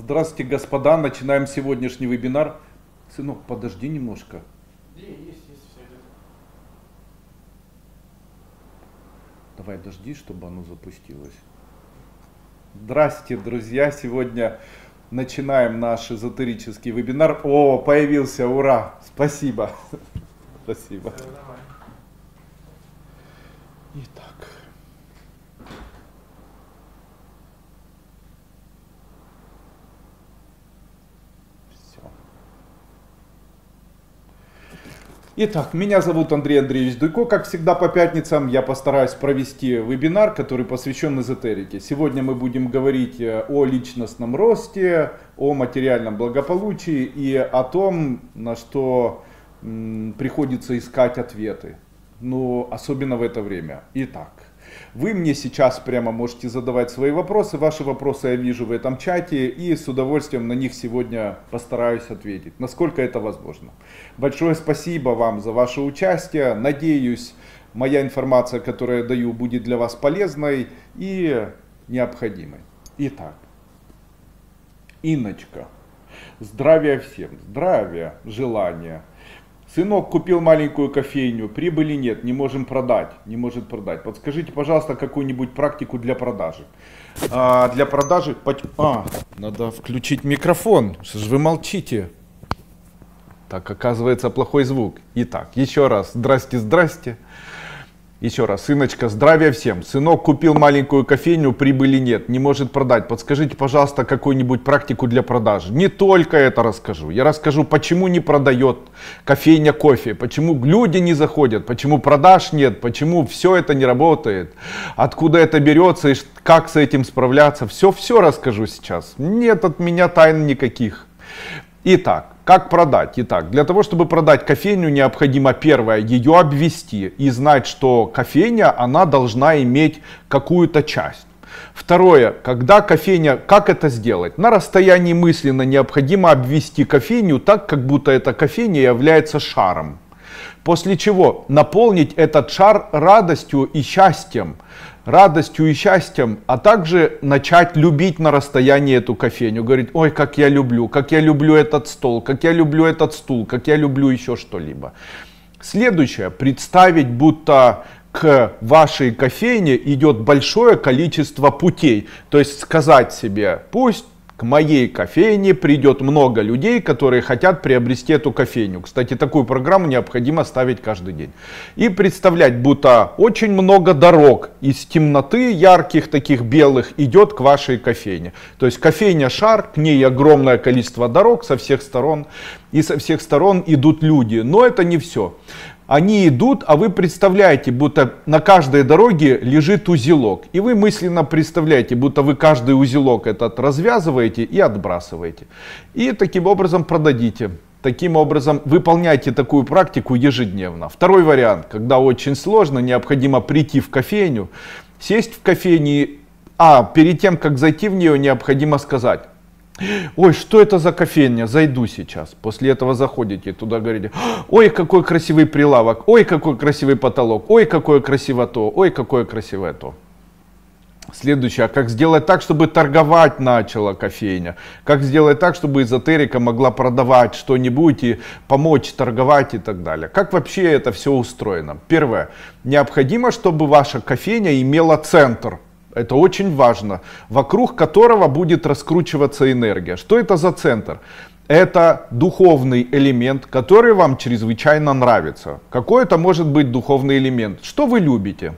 Здравствуйте, господа, начинаем сегодняшний вебинар. Сынок, подожди немножко. Давай дожди, чтобы оно запустилось. Здрасте, друзья, сегодня начинаем наш эзотерический вебинар. О, появился, ура, спасибо. Спасибо. Итак. Итак, меня зовут Андрей Андреевич Дуйко. Как всегда по пятницам я постараюсь провести вебинар, который посвящен эзотерике. Сегодня мы будем говорить о личностном росте, о материальном благополучии и о том, на что приходится искать ответы. Ну, особенно в это время. Итак, вы мне сейчас прямо можете задавать свои вопросы. Ваши вопросы я вижу в этом чате и с удовольствием на них сегодня постараюсь ответить, насколько это возможно. Большое спасибо вам за ваше участие. Надеюсь, моя информация, которую я даю, будет для вас полезной и необходимой. Итак, Иночка. Здравия всем. Здравия, желания. Сынок купил маленькую кофейню, прибыли нет, не можем продать, не может продать. Подскажите, пожалуйста, какую-нибудь практику для продажи. Для продажи... Надо включить микрофон, что же вы молчите? Так, оказывается, плохой звук. Итак, еще раз, здрасте, здрасте. Еще раз, сыночка, здравия всем. Сынок купил маленькую кофейню, прибыли нет, не может продать. Подскажите, пожалуйста, какую-нибудь практику для продажи. Не только это расскажу. Я расскажу, почему не продает кофейня кофе, почему люди не заходят, почему продаж нет, почему все это не работает, откуда это берется и как с этим справляться. Все расскажу сейчас. Нет от меня тайн никаких. Итак. Как продать? Итак, для того, чтобы продать кофейню, необходимо, первое, ее обвести и знать, что кофейня, она должна иметь какую-то часть. Второе, когда кофейня, как это сделать? На расстоянии мысленно необходимо обвести кофейню так, как будто эта кофейня является шаром. После чего наполнить этот шар радостью и счастьем, а также начать любить на расстоянии эту кофейню. Говорить, ой, как я люблю этот стол, как я люблю этот стул, как я люблю еще что-либо. Следующее, представить, будто к вашей кофейне идет большое количество путей. То есть сказать себе, пусть к моей кофейне придет много людей, которые хотят приобрести эту кофейню. Кстати, такую программу необходимо ставить каждый день. И представлять, будто очень много дорог из темноты ярких, таких белых, идет к вашей кофейне. То есть кофейня шар, к ней огромное количество дорог со всех сторон. И со всех сторон идут люди. Но это не все. Они идут, а вы представляете, будто на каждой дороге лежит узелок. И вы мысленно представляете, будто вы каждый узелок этот развязываете и отбрасываете. И таким образом продадите. Таким образом выполняйте такую практику ежедневно. Второй вариант, когда очень сложно, необходимо прийти в кофейню, сесть в кофейне, а перед тем, как зайти в нее, необходимо сказать: ой, что это за кофейня? Зайду сейчас. После этого заходите, туда говорите: ой, какой красивый прилавок, ой, какой красивый потолок, ой, какое красиво то, ой, какое красивое то. Следующее, а как сделать так, чтобы торговать начала кофейня? Как сделать так, чтобы эзотерика могла продавать что-нибудь и помочь торговать и так далее? Как вообще это все устроено? Первое, необходимо, чтобы ваша кофейня имела центр. Это очень важно, вокруг которого будет раскручиваться энергия. Что это за центр? Это духовный элемент, который вам чрезвычайно нравится. Какой это может быть духовный элемент? Что вы любите?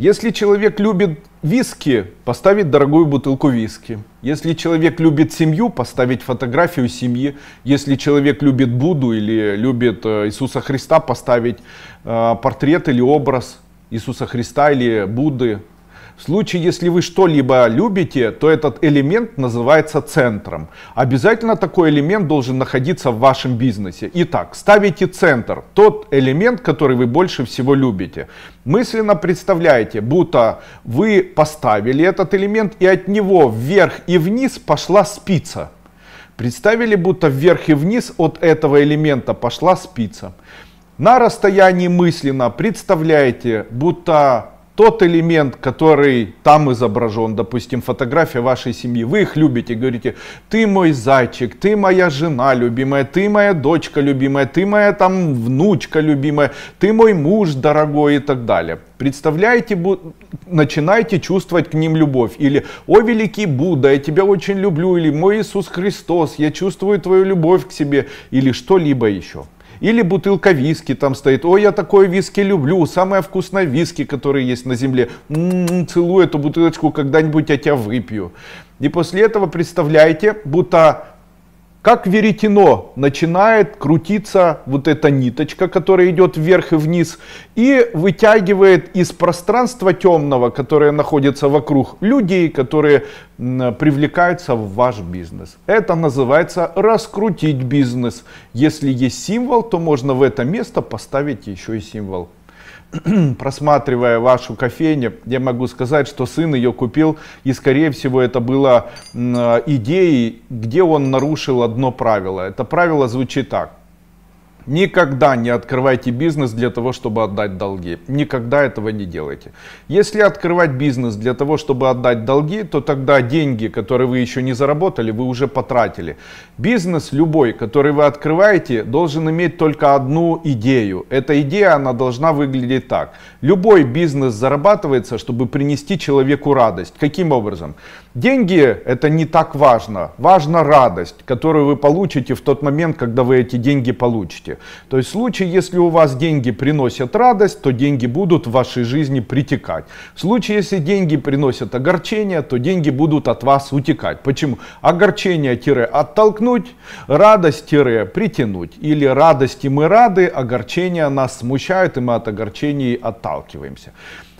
Если человек любит виски, поставить дорогую бутылку виски. Если человек любит семью, поставить фотографию семьи. Если человек любит Будду или любит Иисуса Христа, поставить портрет или образ Иисуса Христа или Будды. В случае, если вы что-либо любите, то этот элемент называется центром. Обязательно такой элемент должен находиться в вашем бизнесе. Итак, ставите центр, тот элемент, который вы больше всего любите. Мысленно представляете, будто вы поставили этот элемент, и от него вверх и вниз пошла спица. Представили, будто вверх и вниз от этого элемента пошла спица. На расстоянии мысленно представляете, будто тот элемент, который там изображен, допустим, фотография вашей семьи, вы их любите, говорите, ты мой зайчик, ты моя жена любимая, ты моя дочка любимая, ты моя там внучка любимая, ты мой муж дорогой и так далее. Представляете, начинаете чувствовать к ним любовь. Или «О, великий Будда, я тебя очень люблю», или «Мой Иисус Христос, я чувствую твою любовь к себе», или что-либо еще. Или бутылка виски там стоит. «Ой, я такое виски люблю, самое вкусное виски, которое есть на земле. Целую эту бутылочку, когда-нибудь я тебя выпью». И после этого представляете, будто как веретено начинает крутиться вот эта ниточка, которая идет вверх и вниз, и вытягивает из пространства темного, которое находится вокруг, людей, которые привлекаются в ваш бизнес. Это называется раскрутить бизнес. Если есть символ, то можно в это место поставить еще и символ. Просматривая вашу кофейню, я могу сказать, что сын ее купил, и скорее всего это было идеей, где он нарушил одно правило. Это правило звучит так: никогда не открывайте бизнес для того, чтобы отдать долги. Никогда этого не делайте. Если открывать бизнес для того, чтобы отдать долги, то тогда деньги, которые вы еще не заработали, вы уже потратили. Бизнес любой, который вы открываете, должен иметь только одну идею. Эта идея, она должна выглядеть так. Любой бизнес зарабатывается, чтобы принести человеку радость. Каким образом? Деньги — это не так важно. Важна радость, которую вы получите в тот момент, когда вы эти деньги получите. То есть в случае, если у вас деньги приносят радость, то деньги будут в вашей жизни притекать. В случае, если деньги приносят огорчение, то деньги будут от вас утекать. Почему? Огорчение-оттолкнуть, радость-притянуть. Или радости мы рады, огорчения нас смущают, и мы от огорчений отталкиваемся.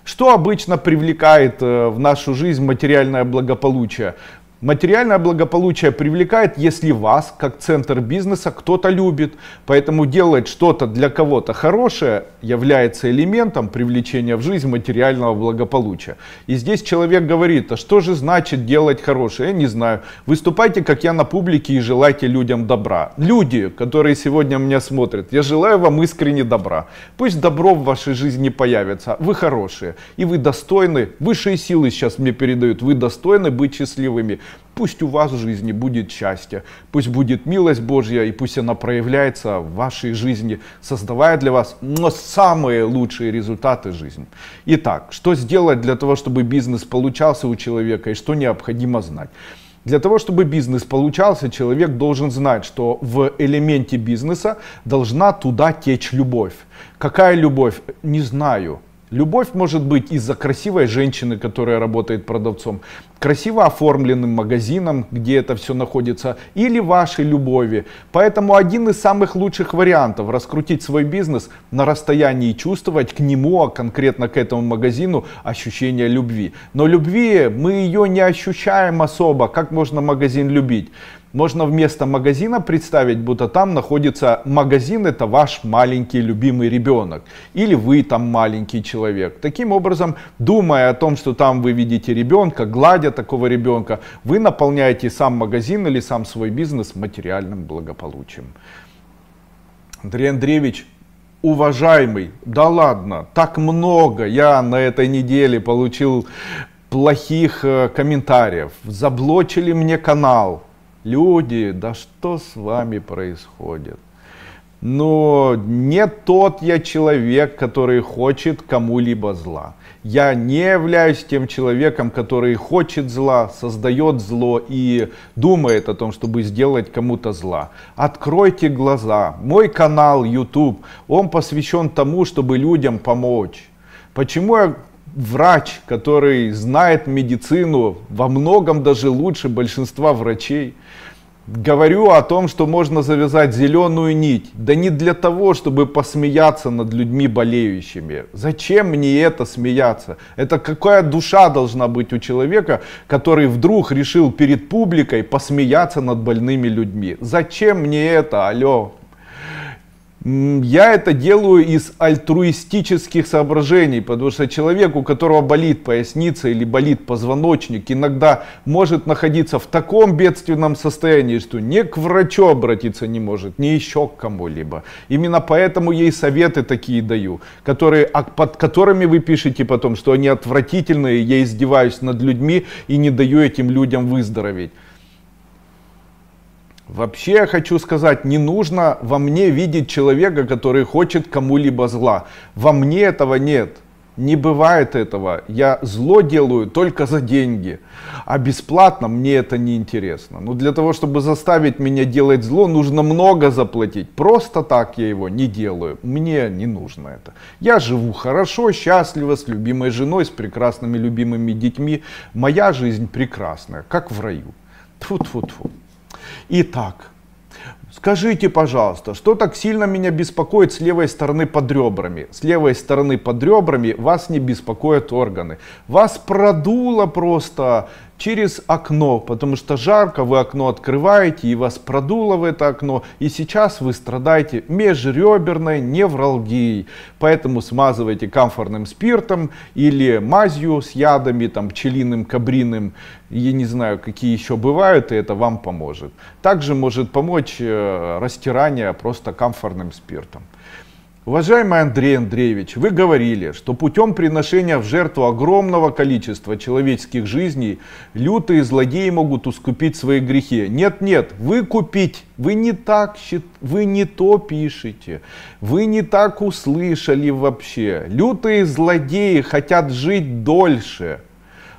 Что обычно привлекает в нашу жизнь материальное благополучие? Материальное благополучие привлекает, если вас, как центр бизнеса, кто-то любит. Поэтому делать что-то для кого-то хорошее является элементом привлечения в жизнь материального благополучия. И здесь человек говорит: а что же значит делать хорошее? Я не знаю. Выступайте, как я, на публике и желайте людям добра. Люди, которые сегодня меня смотрят, я желаю вам искренне добра. Пусть добро в вашей жизни появится. Вы хорошие. И вы достойны. Высшие силы сейчас мне передают. Вы достойны быть счастливыми. Пусть у вас в жизни будет счастье, пусть будет милость Божья, и пусть она проявляется в вашей жизни, создавая для вас самые лучшие результаты жизни. Итак, что сделать для того, чтобы бизнес получался у человека, и что необходимо знать? Для того, чтобы бизнес получался, человек должен знать, что в элементе бизнеса должна туда течь любовь. Какая любовь? Не знаю. Любовь может быть из-за красивой женщины, которая работает продавцом, красиво оформленным магазином, где это все находится, или вашей любови. Поэтому один из самых лучших вариантов раскрутить свой бизнес — на расстоянии чувствовать к нему, а конкретно к этому магазину, ощущение любви. Но любви мы ее не ощущаем особо. Как можно магазин любить? Можно вместо магазина представить, будто там находится магазин, это ваш маленький любимый ребенок. Или вы там маленький человек. Таким образом, думая о том, что там вы видите ребенка, гладя такого ребенка, вы наполняете сам магазин или сам свой бизнес материальным благополучием. Андрей Андреевич: уважаемый, да ладно, так много я на этой неделе получил плохих комментариев. Заблочили мне канал. Люди, да что с вами происходит? Но не тот я человек, который хочет кому-либо зла. Я не являюсь тем человеком, который хочет зла, создает зло и думает о том, чтобы сделать кому-то зла. Откройте глаза. Мой канал YouTube, он посвящен тому, чтобы людям помочь. Почему я... Врач, который знает медицину во многом даже лучше большинства врачей, говорю о том, что можно завязать зеленую нить. Да не для того, чтобы посмеяться над людьми болеющими. Зачем мне это смеяться? Это какая душа должна быть у человека, который вдруг решил перед публикой посмеяться над больными людьми? Зачем мне это? Алло. Я это делаю из альтруистических соображений, потому что человек, у которого болит поясница или болит позвоночник, иногда может находиться в таком бедственном состоянии, что ни к врачу обратиться не может, ни еще к кому-либо. Именно поэтому ей советы такие даю, под которыми вы пишете потом, что они отвратительные, я издеваюсь над людьми и не даю этим людям выздороветь. Вообще, я хочу сказать, не нужно во мне видеть человека, который хочет кому-либо зла. Во мне этого нет. Не бывает этого. Я зло делаю только за деньги. А бесплатно мне это не интересно. Но для того, чтобы заставить меня делать зло, нужно много заплатить. Просто так я его не делаю. Мне не нужно это. Я живу хорошо, счастливо, с любимой женой, с прекрасными любимыми детьми. Моя жизнь прекрасная, как в раю. Тьфу-тьфу-тьфу. Итак, скажите, пожалуйста, что так сильно меня беспокоит с левой стороны под ребрами? С левой стороны под ребрами вас не беспокоят органы. Вас продуло просто через окно, потому что жарко, вы окно открываете, и вас продуло в это окно, и сейчас вы страдаете межреберной невралгией. Поэтому смазывайте камфорным спиртом или мазью с ядами, там, пчелиным, кабриным, я не знаю, какие еще бывают, и это вам поможет. Также может помочь растирание просто камфорным спиртом. Уважаемый Андрей Андреевич, вы говорили, что путем приношения в жертву огромного количества человеческих жизней лютые злодеи могут искупить свои грехи. Нет, выкупить. Вы не то пишете, вы не так услышали вообще. Лютые злодеи хотят жить дольше.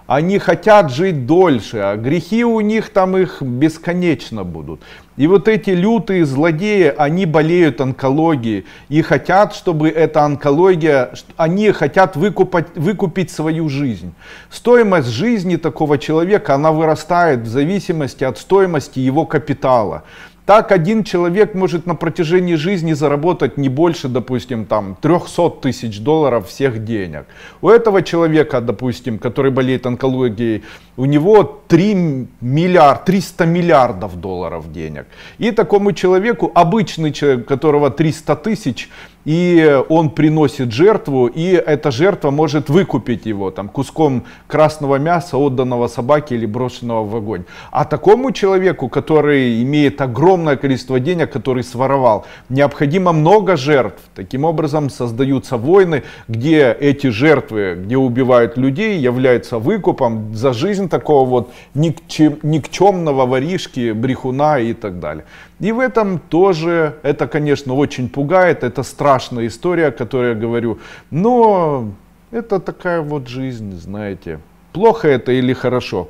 Они хотят жить дольше, а грехи у них там их бесконечно будут. И вот эти лютые злодеи, они болеют онкологией и хотят, чтобы эта онкология, они хотят выкупить свою жизнь. Стоимость жизни такого человека, она вырастает в зависимости от стоимости его капитала. Так один человек может на протяжении жизни заработать не больше, допустим, там, 300 тысяч долларов всех денег. У этого человека, допустим, который болеет онкологией, у него 300 миллиардов долларов денег. И такому человеку, обычный человек, у которого 300 тысяч, и он приносит жертву, и эта жертва может выкупить его там, куском красного мяса, отданного собаке или брошенного в огонь. А такому человеку, который имеет огромное количество денег, который своровал, необходимо много жертв. Таким образом создаются войны, где эти жертвы, где убивают людей, являются выкупом за жизнь такого вот никчемного воришки, брехуна и так далее. И в этом тоже, это, конечно, очень пугает, это страшная история, о которой я говорю, но это такая вот жизнь, знаете, плохо это или хорошо.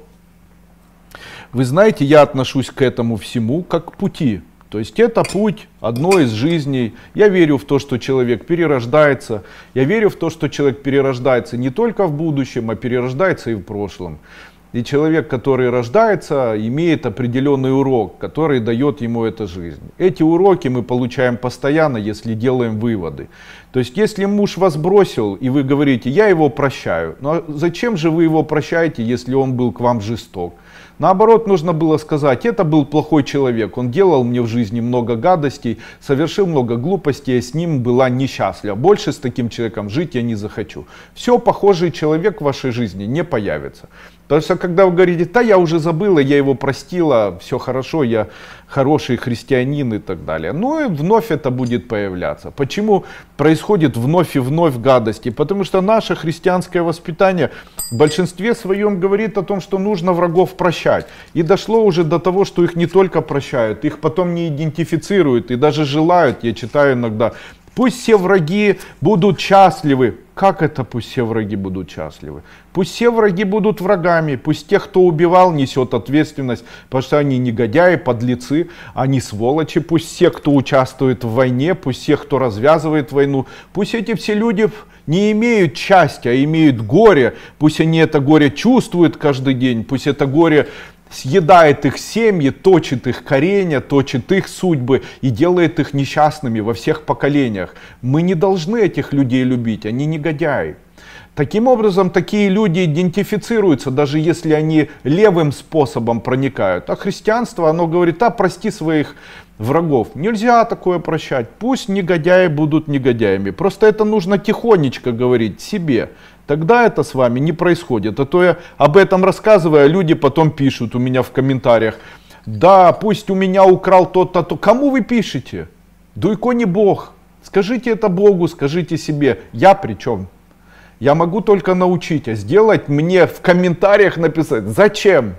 Вы знаете, я отношусь к этому всему как к пути. То есть это путь одной из жизней. Я верю в то, что человек перерождается. Я верю в то, что человек перерождается не только в будущем, а перерождается и в прошлом. И человек, который рождается, имеет определенный урок, который дает ему эта жизнь. Эти уроки мы получаем постоянно, если делаем выводы. То есть, если муж вас бросил, и вы говорите, я его прощаю, но зачем же вы его прощаете, если он был к вам жесток? Наоборот, нужно было сказать, это был плохой человек, он делал мне в жизни много гадостей, совершил много глупостей, я с ним была несчастлива. Больше с таким человеком жить я не захочу. Все, похожий человек в вашей жизни не появится. Потому что, когда вы говорите, да, я уже забыла, я его простила, все хорошо, я хороший христианин и так далее. Ну и вновь это будет появляться. Почему происходит вновь и вновь гадости? Потому что наше христианское воспитание в большинстве своем говорит о том, что нужно врагов прощать. И дошло уже до того, что их не только прощают, их потом не идентифицируют и даже желают, я читаю иногда, пусть все враги будут счастливы. Как это пусть все враги будут счастливы? Пусть все враги будут врагами, пусть тех, кто убивал, несет ответственность, потому что они негодяи, подлецы, они сволочи, пусть все, кто участвует в войне, пусть все, кто развязывает войну, пусть эти все люди не имеют счастья, а имеют горе, пусть они это горе чувствуют каждый день, пусть это горе съедает их семьи, точит их коренья, точит их судьбы и делает их несчастными во всех поколениях. Мы не должны этих людей любить, они негодяи. Таким образом, такие люди идентифицируются, даже если они левым способом проникают. А христианство, оно говорит: а прости своих врагов. Нельзя такое прощать. Пусть негодяи будут негодяями. Просто это нужно тихонечко говорить себе. Тогда это с вами не происходит. А то я об этом рассказываю, люди потом пишут у меня в комментариях: да, пусть у меня украл тот-то, то. Кому вы пишете? Дуйко не Бог. Скажите это Богу, скажите себе. Я при чем? Я могу только научить, а сделать мне в комментариях написать зачем?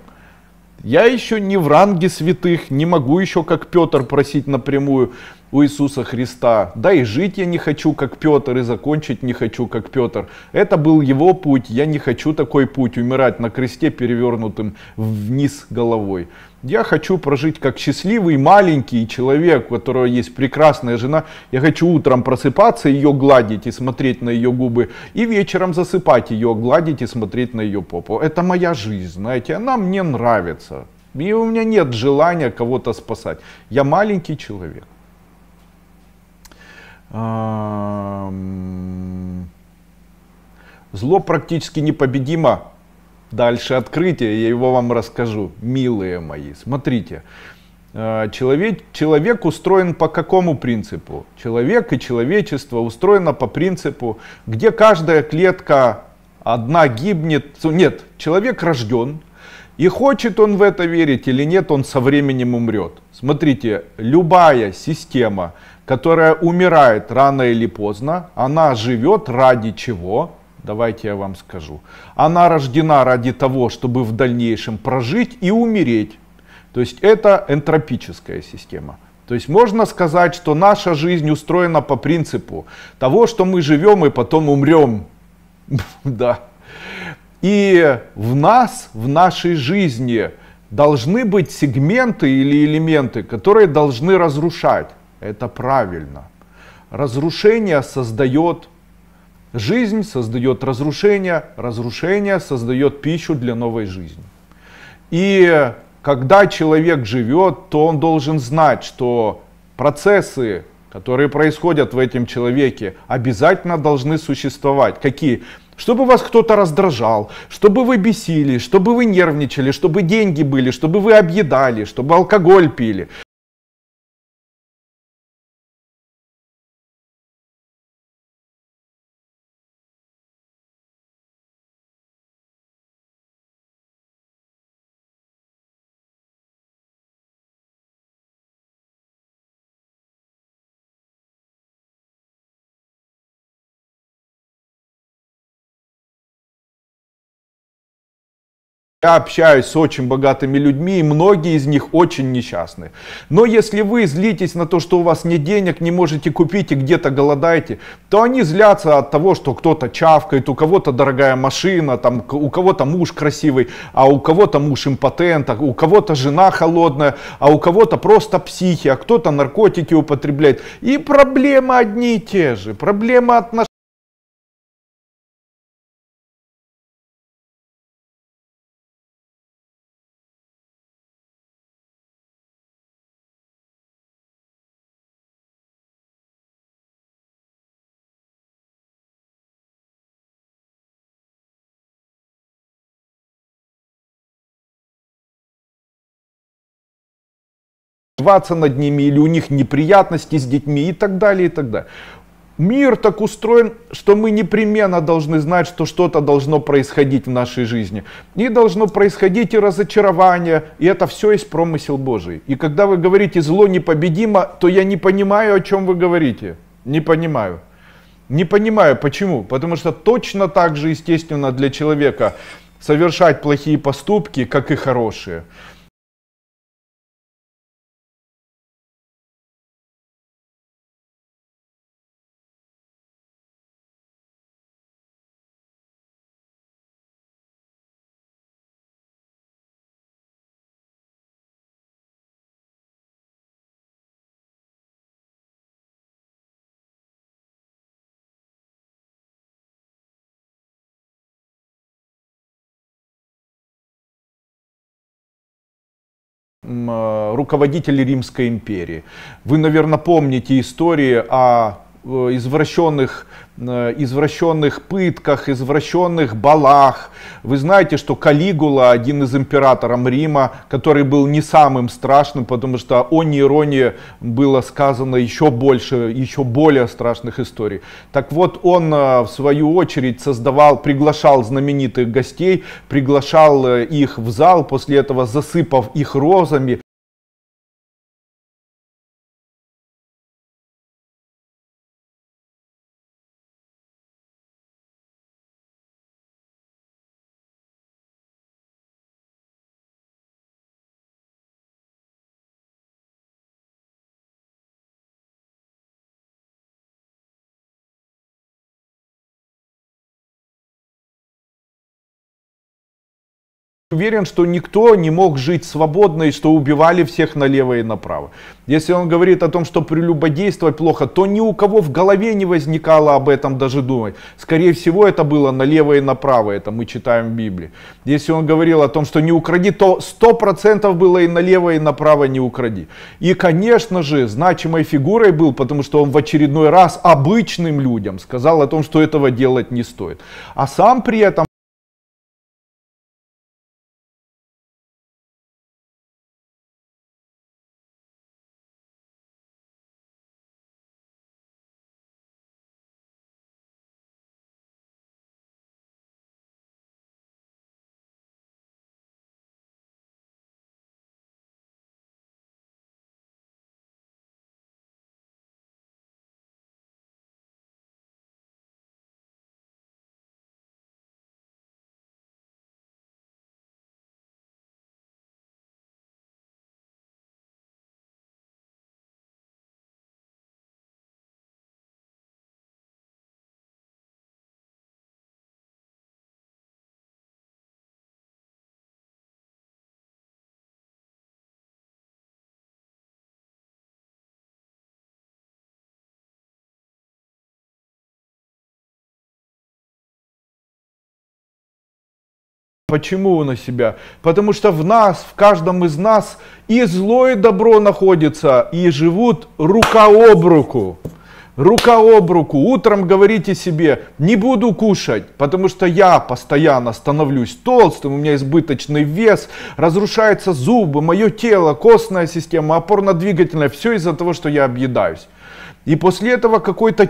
Я еще не в ранге святых, не могу еще как Петр просить напрямую у Иисуса Христа. Да и жить я не хочу как Петр, и закончить не хочу как Петр. Это был его путь, я не хочу такой путь, умирать на кресте перевернутым вниз головой. Я хочу прожить как счастливый маленький человек, у которого есть прекрасная жена. Я хочу утром просыпаться, ее гладить и смотреть на ее губы. И вечером засыпать, ее гладить и смотреть на ее попу. Это моя жизнь, знаете, она мне нравится. И у меня нет желания кого-то спасать. Я маленький человек. Зло практически непобедимо. Дальше открытие, я его вам расскажу, милые мои. Смотрите, человек устроен по какому принципу? Человек и человечество устроено по принципу, где каждая клетка одна гибнет. Нет, человек рожден, и хочет он в это верить или нет, он со временем умрет. Смотрите, любая система, которая умирает рано или поздно, она живет ради чего? Давайте я вам скажу. Она рождена ради того, чтобы в дальнейшем прожить и умереть. То есть это энтропическая система. То есть можно сказать, что наша жизнь устроена по принципу того, что мы живем и потом умрем. Да. И в нас, в нашей жизни должны быть сегменты или элементы, которые должны разрушать. Это правильно. Разрушение создает... Жизнь создает разрушение, разрушение создает пищу для новой жизни. И когда человек живет, то он должен знать, что процессы, которые происходят в этом человеке, обязательно должны существовать. Какие? Чтобы вас кто-то раздражал, чтобы вы бесились, чтобы вы нервничали, чтобы деньги были, чтобы вы объедали, чтобы алкоголь пили. Я общаюсь с очень богатыми людьми, и многие из них очень несчастны. Но если вы злитесь на то, что у вас нет денег, не можете купить и где-то голодаете, то они злятся от того, что кто-то чавкает, у кого-то дорогая машина, там, у кого-то муж красивый, а у кого-то муж импотент, а у кого-то жена холодная, а у кого-то просто психи, а кто-то наркотики употребляет. И проблемы одни и те же, проблемы отношений. Над ними, или у них неприятности с детьми, и так далее, и так далее. Мир так устроен, что мы непременно должны знать, что что-то должно происходить в нашей жизни. И должно происходить и разочарование, и это все есть промысел Божий. И когда вы говорите «зло непобедимо», то я не понимаю, о чем вы говорите. Не понимаю. Не понимаю, почему? Потому что точно так же естественно для человека совершать плохие поступки, как и хорошие. Руководители Римской империи. Вы, наверное, помните истории о извращенных пытках, извращенных балах. Вы знаете, что Калигула, один из императоров Рима, который был не самым страшным, потому что о Нейроне было сказано еще больше, еще более страшных историй. Так вот, он в свою очередь приглашал знаменитых гостей, приглашал их в зал, после этого засыпав их розами. Уверен, что никто не мог жить свободно и что убивали всех налево и направо. Если он говорит о том, что прелюбодействовать плохо, то ни у кого в голове не возникало об этом даже думать. Скорее всего, это было налево и направо, это мы читаем в Библии. Если он говорил о том, что не укради, то 100% было и налево и направо не укради. И, конечно же, значимой фигурой был, потому что он в очередной раз обычным людям сказал о том, что этого делать не стоит. А сам при этом почему на себя? Потому что в нас, в каждом из нас и зло, и добро находится, и живут рука об руку. Рука об руку. Утром говорите себе: не буду кушать, потому что я постоянно становлюсь толстым, у меня избыточный вес, разрушаются зубы, мое тело, костная система, опорно-двигательная, все из-за того, что я объедаюсь. И после этого какой-то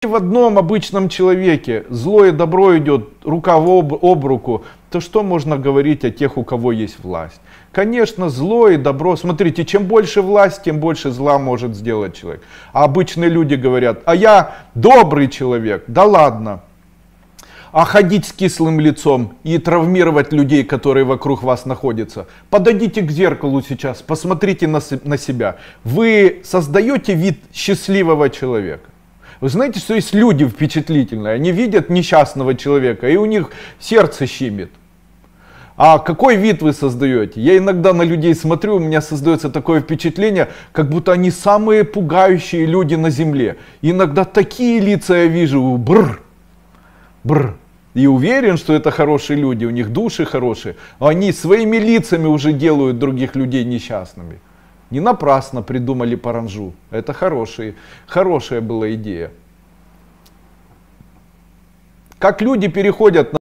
в одном обычном человеке зло и добро идет рука об руку, то что можно говорить о тех, у кого есть власть? Конечно, зло и добро. Смотрите, чем больше власть, тем больше зла может сделать человек. А обычные люди говорят: а я добрый человек, да ладно. А ходить с кислым лицом и травмировать людей, которые вокруг вас находятся. Подойдите к зеркалу сейчас, посмотрите на себя. Вы создаете вид счастливого человека. Вы знаете, что есть люди впечатлительные, они видят несчастного человека, и у них сердце щемит. А какой вид вы создаете? Я иногда на людей смотрю, у меня создается такое впечатление, как будто они самые пугающие люди на земле. Иногда такие лица я вижу, бррр, бррр. И уверен, что это хорошие люди, у них души хорошие, но они своими лицами уже делают других людей несчастными. Не напрасно придумали паранджу. Это хорошая была идея. Как люди переходят на...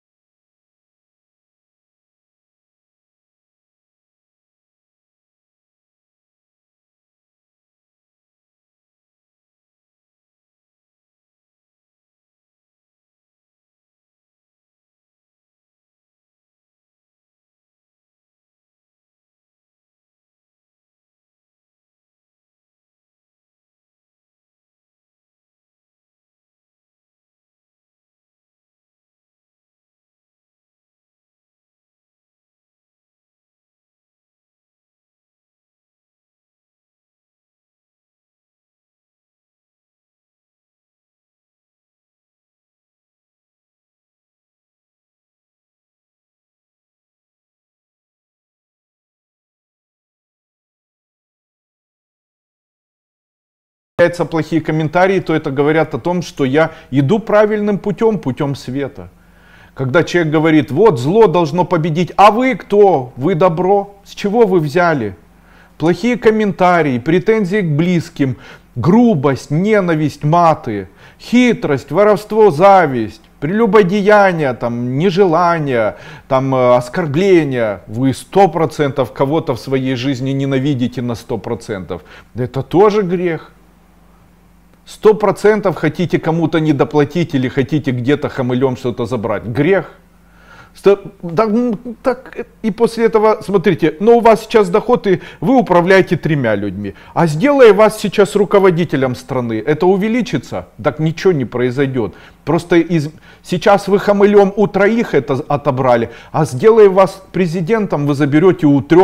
появляются плохие комментарии, то это говорят о том, что я иду правильным путем, путем света. Когда человек говорит, вот зло должно победить, а вы кто? Вы добро? С чего вы взяли? Плохие комментарии, претензии к близким, грубость, ненависть, маты, хитрость, воровство, зависть, прелюбодеяние, там, нежелание, там, оскорбление. Вы 100% кого-то в своей жизни ненавидите на 100%. Это тоже грех. 100% хотите кому-то недоплатить или хотите где-то хамылем что-то забрать. Грех. Так, и после этого, смотрите, но у вас сейчас доход, и вы управляете 3 людьми. А сделай вас сейчас руководителем страны, это увеличится? Так ничего не произойдет. Просто сейчас вы хамылем у 3 это отобрали, а сделай вас президентом, вы заберете у 3.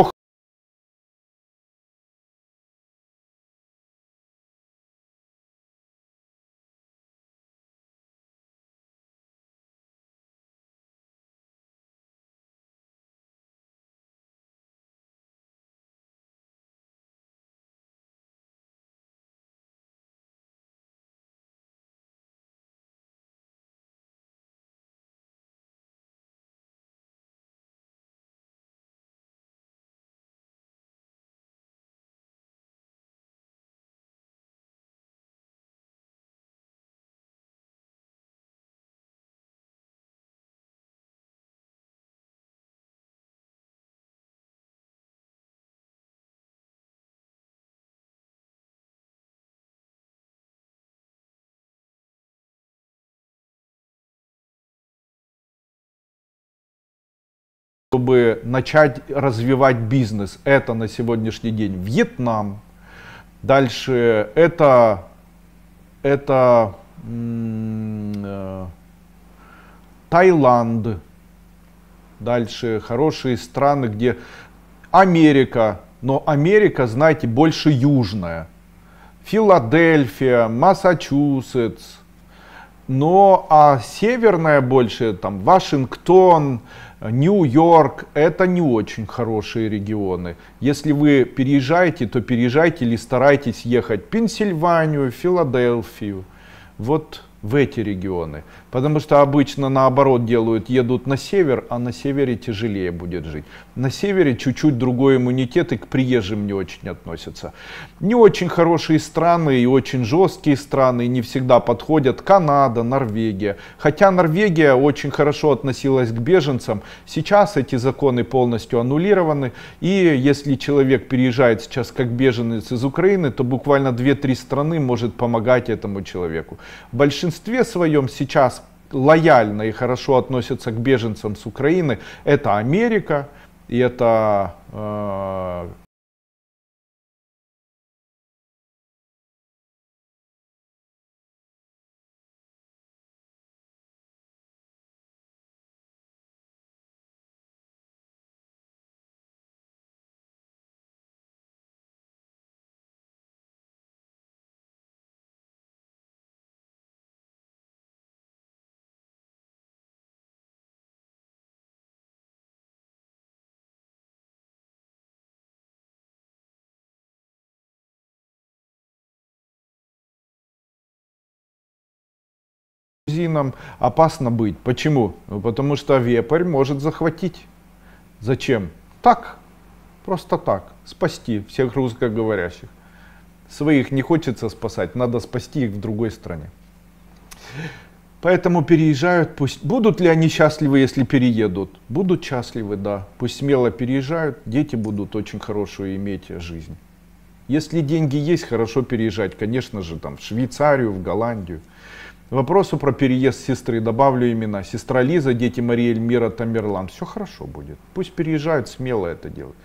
Чтобы начать развивать бизнес, это на сегодняшний день Вьетнам, дальше это Таиланд, дальше хорошие страны, где Америка, но Америка, знаете, больше южная, Филадельфия, Массачусетс, но а северная больше, там Вашингтон, Нью-Йорк, это не очень хорошие регионы. Если вы переезжаете, то переезжайте или старайтесь ехать в Пенсильванию, Филадельфию, вот в эти регионы. Потому что обычно наоборот делают, едут на север, а на севере тяжелее будет жить. На севере чуть-чуть другой иммунитет и к приезжим не очень относятся. Не очень хорошие страны и очень жесткие страны не всегда подходят. Канада, Норвегия. Хотя Норвегия очень хорошо относилась к беженцам. Сейчас эти законы полностью аннулированы. И если человек переезжает сейчас как беженец из Украины, то буквально 2-3 страны может помогать этому человеку. В большинстве своем сейчас лояльно и хорошо относятся к беженцам с Украины. Это Америка, и это опасно быть. Почему? Потому что вепрь может захватить. Зачем? Так, просто так, спасти всех русскоговорящих. Своих не хочется спасать, надо спасти их в другой стране. Поэтому переезжают, пусть. Будут ли они счастливы, если переедут? Будут счастливы, да. Пусть смело переезжают, дети будут очень хорошую иметь жизнь. Если деньги есть, хорошо переезжать, конечно же, там в Швейцарию, в Голландию. Вопросу про переезд сестры добавлю имена. Сестра Лиза, дети Мария, Эльмира, Тамерлан. Все хорошо будет. Пусть переезжают, смело это делают.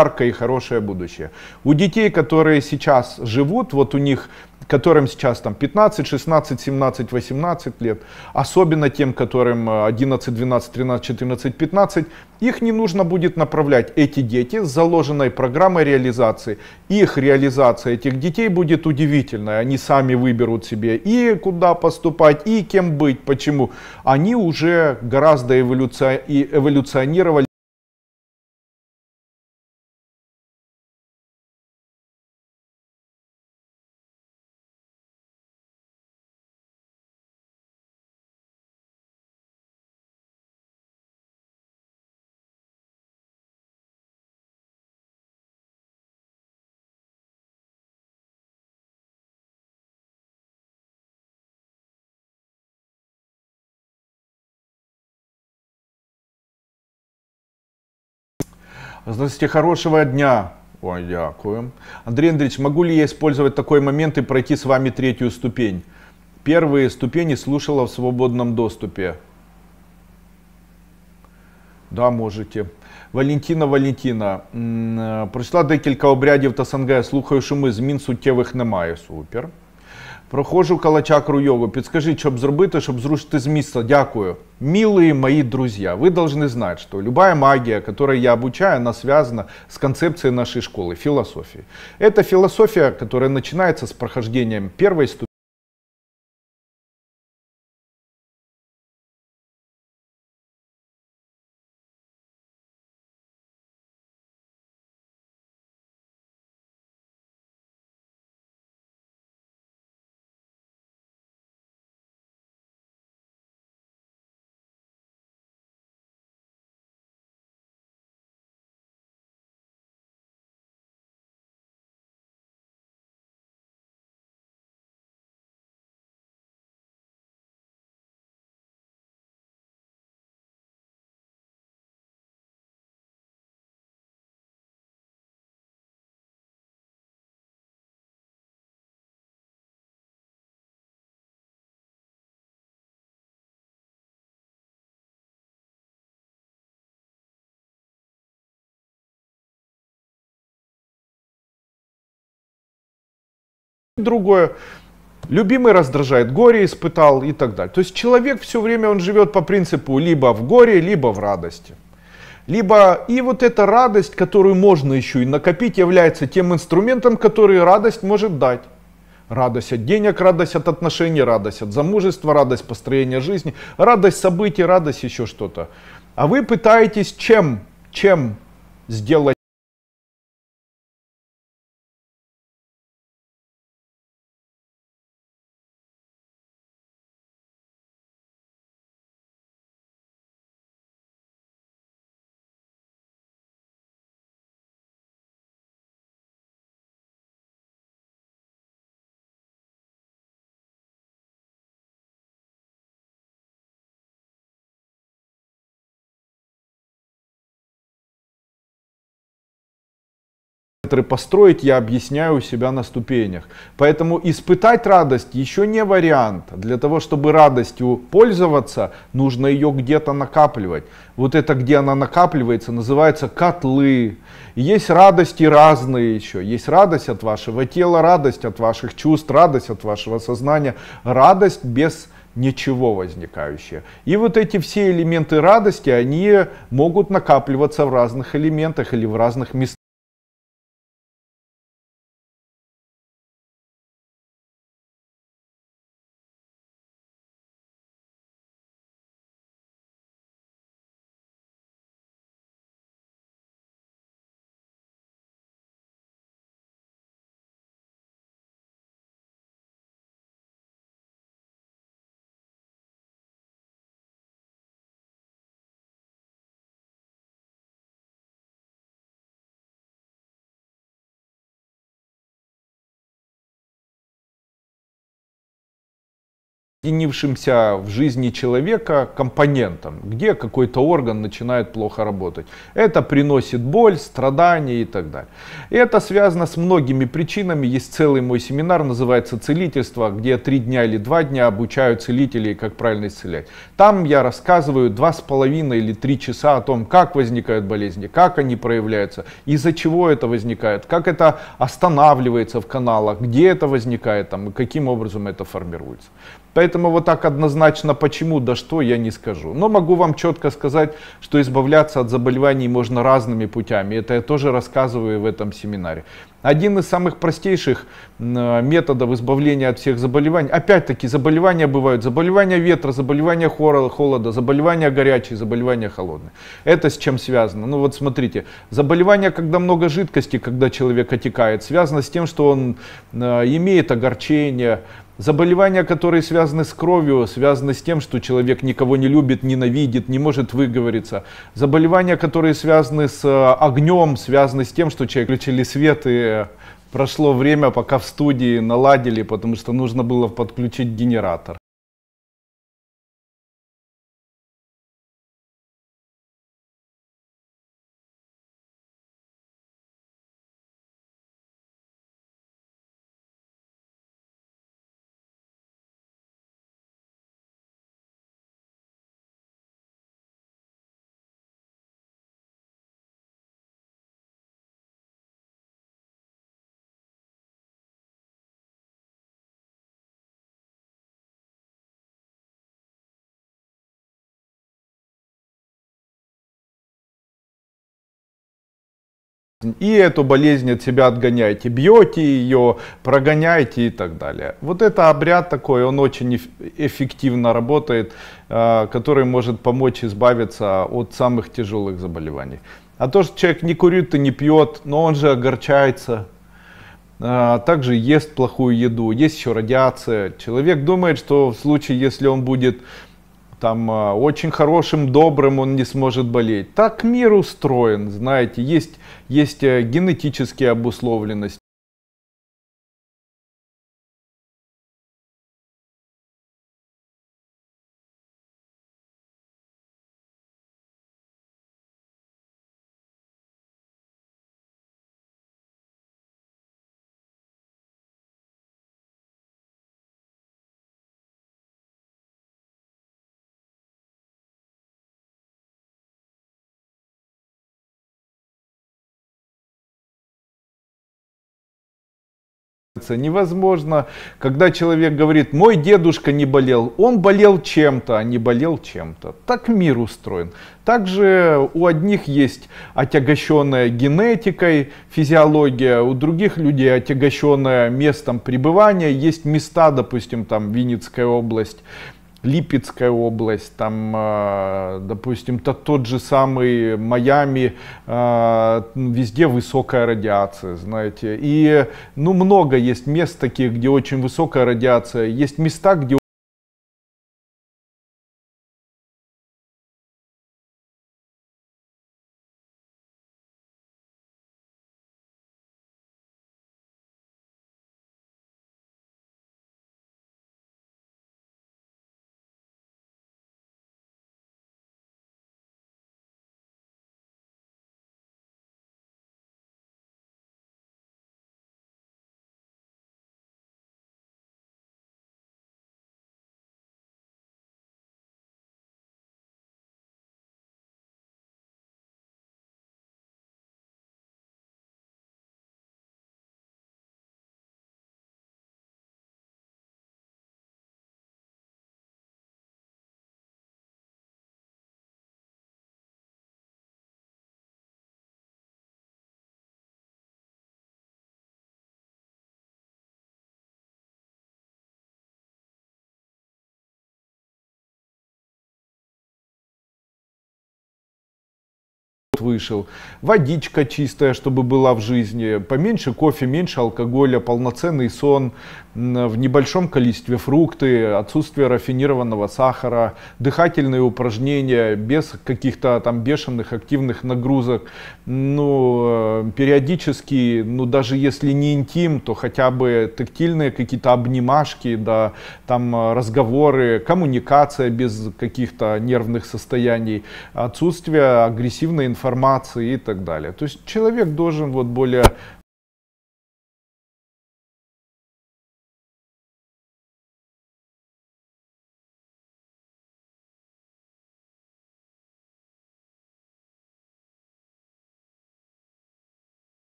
яркое и хорошее будущее. У детей, которые сейчас живут, вот у них, которым сейчас там 15, 16, 17, 18 лет, особенно тем, которым 11, 12, 13, 14, 15, их не нужно будет направлять. Эти дети с заложенной программой реализации, их реализация этих детей будет удивительной. Они сами выберут себе и куда поступать, и кем быть. Почему? Они уже гораздо эволюционировали. Здравствуйте, хорошего дня. Ой, дякую. Андрей Андреевич, могу ли я использовать такой момент и пройти с вами третью ступень? Первые ступени слушала в свободном доступе. Да, можете. Валентина. Пройшла декілька обрядів та санге, слухаю шуми, змін суттєвих немає. Супер. Проходжу калачакру йогу. Подскажи, что сделать, чтобы срушить с места. Дякую. Милые мои друзья, вы должны знать, что любая магия, которой я обучаю, она связана с концепцией нашей школы, философией. Это философия, которая начинается с прохождением первой ступени. Другое. Любимый раздражает, горе испытал и так далее. То есть человек все время он живет по принципу либо в горе, либо в радости. Либо и вот эта радость, которую можно еще и накопить, является тем инструментом, который радость может дать. Радость от денег, радость от отношений, радость от замужества, радость построения жизни, радость событий, радость еще что-то. А вы пытаетесь чем сделать? Построить я объясняю у себя на ступенях. Поэтому испытать радость еще не вариант. Для того, чтобы радостью пользоваться, нужно ее где-то накапливать. Вот это, где она накапливается, называется котлы. Есть радости разные еще. Есть радость от вашего тела, радость от ваших чувств, радость от вашего сознания, радость без ничего возникающее. И вот эти все элементы радости, они могут накапливаться в разных элементах или в разных местах. объединившимся в жизни человека компонентом, где какой-то орган начинает плохо работать. Это приносит боль, страдания и так далее. И это связано с многими причинами. Есть целый мой семинар, называется «Целительство», где 3 дня или 2 дня обучаю целителей, как правильно исцелять. Там я рассказываю 2,5 или 3 часа о том, как возникают болезни, как они проявляются, из-за чего это возникает, как это останавливается в каналах, где это возникает там, и каким образом это формируется. Поэтому вот так однозначно почему, да что, я не скажу. Но могу вам четко сказать, что избавляться от заболеваний можно разными путями. Это я тоже рассказываю в этом семинаре. Один из самых простейших методов избавления от всех заболеваний, опять-таки заболевания бывают, заболевания ветра, заболевания холода, заболевания горячие, заболевания холодные. Это с чем связано? Ну вот смотрите, заболевание, когда много жидкости, когда человек отекает, связано с тем, что он имеет огорчение. Заболевания, которые связаны с кровью, связаны с тем, что человек никого не любит, ненавидит, не может выговориться. Заболевания, которые связаны с огнем, связаны с тем, что человек включили свет и прошло время, пока в студии наладили, потому что нужно было подключить генератор. И эту болезнь от себя отгоняйте, бьете ее, прогоняйте и так далее. Вот это обряд такой, он очень эффективно работает, который может помочь избавиться от самых тяжелых заболеваний. А то, что человек не курит и не пьет, но он же огорчается, также ест плохую еду, есть еще радиация. Человек думает, что в случае, если он будет там очень хорошим, добрым, он не сможет болеть. Так мир устроен, знаете, есть генетические обусловленности. Невозможно, когда человек говорит, мой дедушка не болел, он болел чем-то, а не болел чем-то. Так мир устроен. Также у одних есть отягощенная генетикой физиология, у других людей отягощенная местом пребывания. Есть места, допустим, там Винницкая область, Липецкая область, там, допустим, тот же самый Майами, везде высокая радиация, знаете. И, ну, много есть мест таких, где очень высокая радиация, есть места, где... год вышел, водичка чистая, чтобы была в жизни, поменьше кофе, меньше алкоголя, полноценный сон, в небольшом количестве фрукты, отсутствие рафинированного сахара, дыхательные упражнения без каких-то там бешеных активных нагрузок, ну, периодически, ну, даже если не интим, то хотя бы тактильные какие-то обнимашки, да, там разговоры, коммуникация без каких-то нервных состояний, отсутствие агрессивной информации и так далее. То есть человек должен вот более...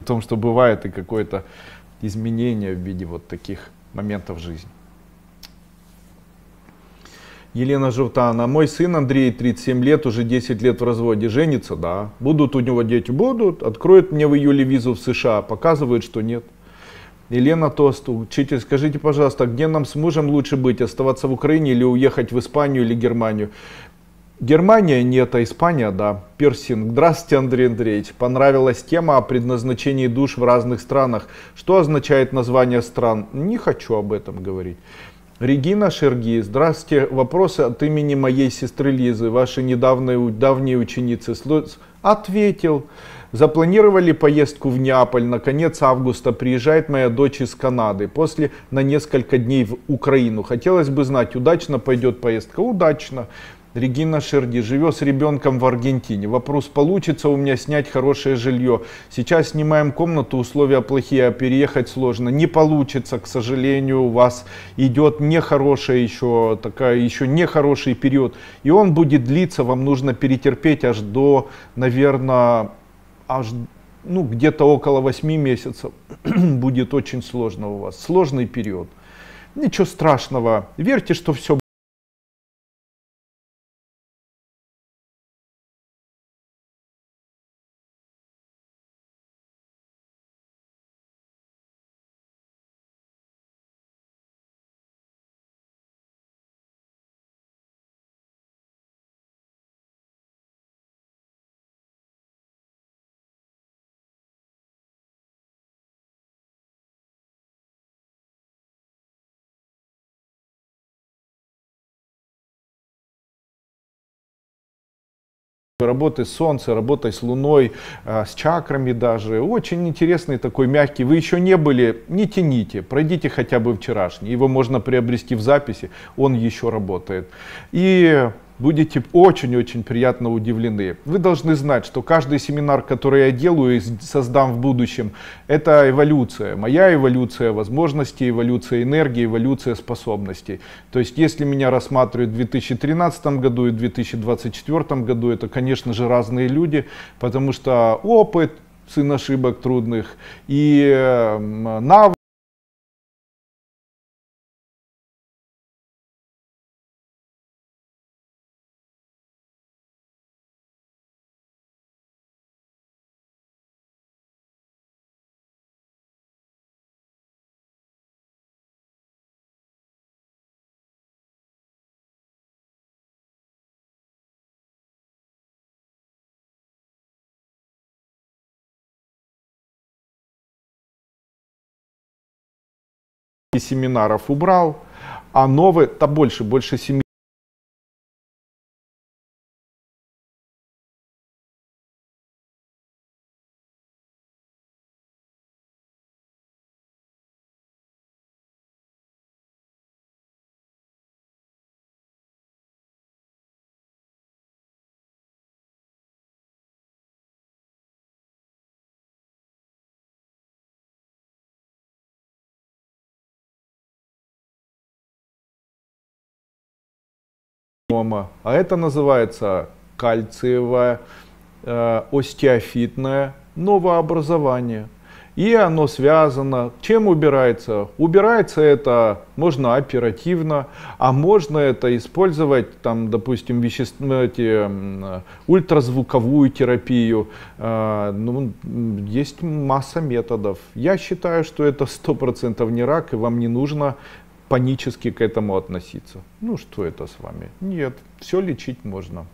о том, что бывает и какое-то изменение в виде вот таких моментов жизни. Елена Журтана. Мой сын Андрей, 37 лет, уже 10 лет в разводе. Женится? Да. Будут у него дети? Будут. Откроет мне в июле визу в США? Показывает, что нет. Елена Тост. Учитель, скажите, пожалуйста, где нам с мужем лучше быть? Оставаться в Украине или уехать в Испанию или Германию? Германия нет, а Испания, да. Пирсинг. Здравствуйте, Андрей Андреевич. Понравилась тема о предназначении душ в разных странах. Что означает название стран? Не хочу об этом говорить. Регина Шерги. Здравствуйте. Вопросы от имени моей сестры Лизы, вашей давней ученицы. Ответил. Запланировали поездку в Неаполь. На конец августа приезжает моя дочь из Канады. После на несколько дней в Украину. Хотелось бы знать, удачно пойдет поездка? Удачно. Регина Шерди. Живет с ребенком в Аргентине. Вопрос, получится у меня снять хорошее жилье? Сейчас снимаем комнату, условия плохие, а переехать сложно. Не получится, к сожалению, у вас идет нехороший еще, нехороший период. И он будет длиться, вам нужно перетерпеть аж до, наверное, ну, где-то около 8 месяцев. Будет очень сложно у вас. Сложный период. Ничего страшного. Верьте, что все будет. Работы с солнцем, работой с луной, с чакрами даже. Очень интересный такой мягкий. Вы еще не были, не тяните, пройдите хотя бы вчерашний. Его можно приобрести в записи, он еще работает. И будете очень-очень приятно удивлены. Вы должны знать, что каждый семинар, который я делаю и создам в будущем, это эволюция. Моя эволюция возможностей, эволюция энергии, эволюция способностей. То есть, если меня рассматривают в 2013 году и 2024 году, это, конечно же, разные люди, потому что опыт, сын ошибок трудных и навык. Семинаров убрал, а новые, то больше 7. А это называется кальциевое остеофитное новообразование. и оно связано. Чем убирается? Убирается это можно оперативно, а можно это использовать, там, допустим, ультразвуковую терапию. Ну, есть масса методов. Я считаю, что это 100% не рак, и вам не нужно панически к этому относиться. Ну, что это с вами? Нет, все лечить можно.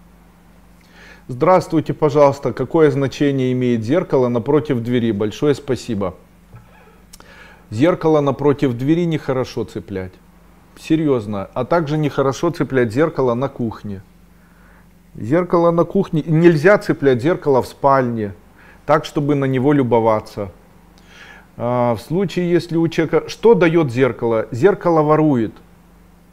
Здравствуйте, пожалуйста. Какое значение имеет зеркало напротив двери? Большое спасибо. Зеркало напротив двери нехорошо цеплять. Серьезно. А также нехорошо цеплять зеркало на кухне. Зеркало на кухне. Нельзя цеплять зеркало в спальне, так, чтобы на него любоваться. В случае, если у человека... Что дает зеркало? Зеркало ворует.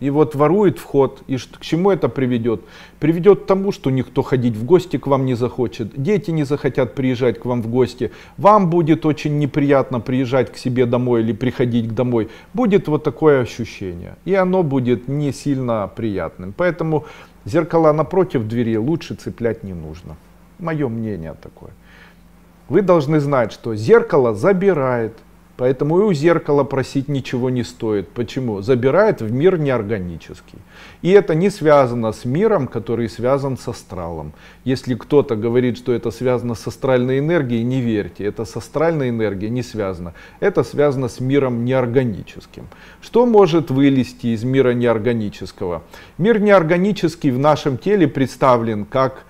И вот ворует вход. И к чему это приведет? Приведет к тому, что никто ходить в гости к вам не захочет. Дети не захотят приезжать к вам в гости. Вам будет очень неприятно приезжать к себе домой или приходить домой. Будет вот такое ощущение. И оно будет не сильно приятным. Поэтому зеркала напротив двери лучше цеплять не нужно. Мое мнение такое. Вы должны знать, что зеркало забирает. Поэтому и у зеркала просить ничего не стоит. Почему? Забирает в мир неорганический. И это не связано с миром, который связан с астралом. Если кто-то говорит, что это связано с астральной энергией, не верьте. Это с астральной энергией не связано. Это связано с миром неорганическим. Что может вылезти из мира неорганического? Мир неорганический в нашем теле представлен как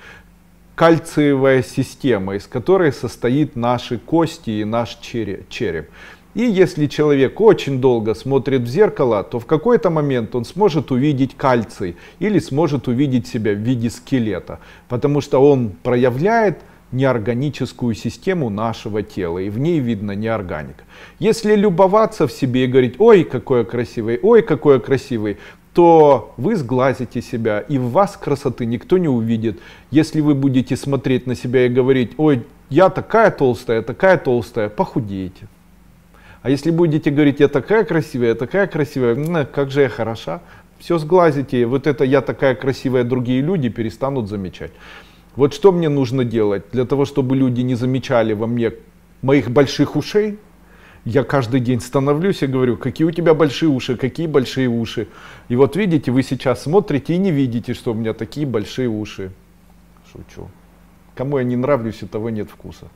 кальциевая система, из которой состоит наши кости и наш череп. И если человек очень долго смотрит в зеркало, то в какой-то момент он сможет увидеть кальций или сможет увидеть себя в виде скелета, потому что он проявляет неорганическую систему нашего тела, и в ней видно неорганик. Если любоваться в себе и говорить ой, какой я красивый», то вы сглазите себя, и в вас красоты никто не увидит. Если вы будете смотреть на себя и говорить, ой, я такая толстая, похудеете. А если будете говорить, я такая красивая, как же я хороша, все сглазите, вот это я такая красивая, другие люди перестанут замечать. Вот что мне нужно делать для того, чтобы люди не замечали во мне моих больших ушей? Я каждый день становлюсь и говорю, какие у тебя большие уши, какие большие уши. И вот видите, вы сейчас смотрите и не видите, что у меня такие большие уши. Шучу. Кому я не нравлюсь, у того нет вкуса.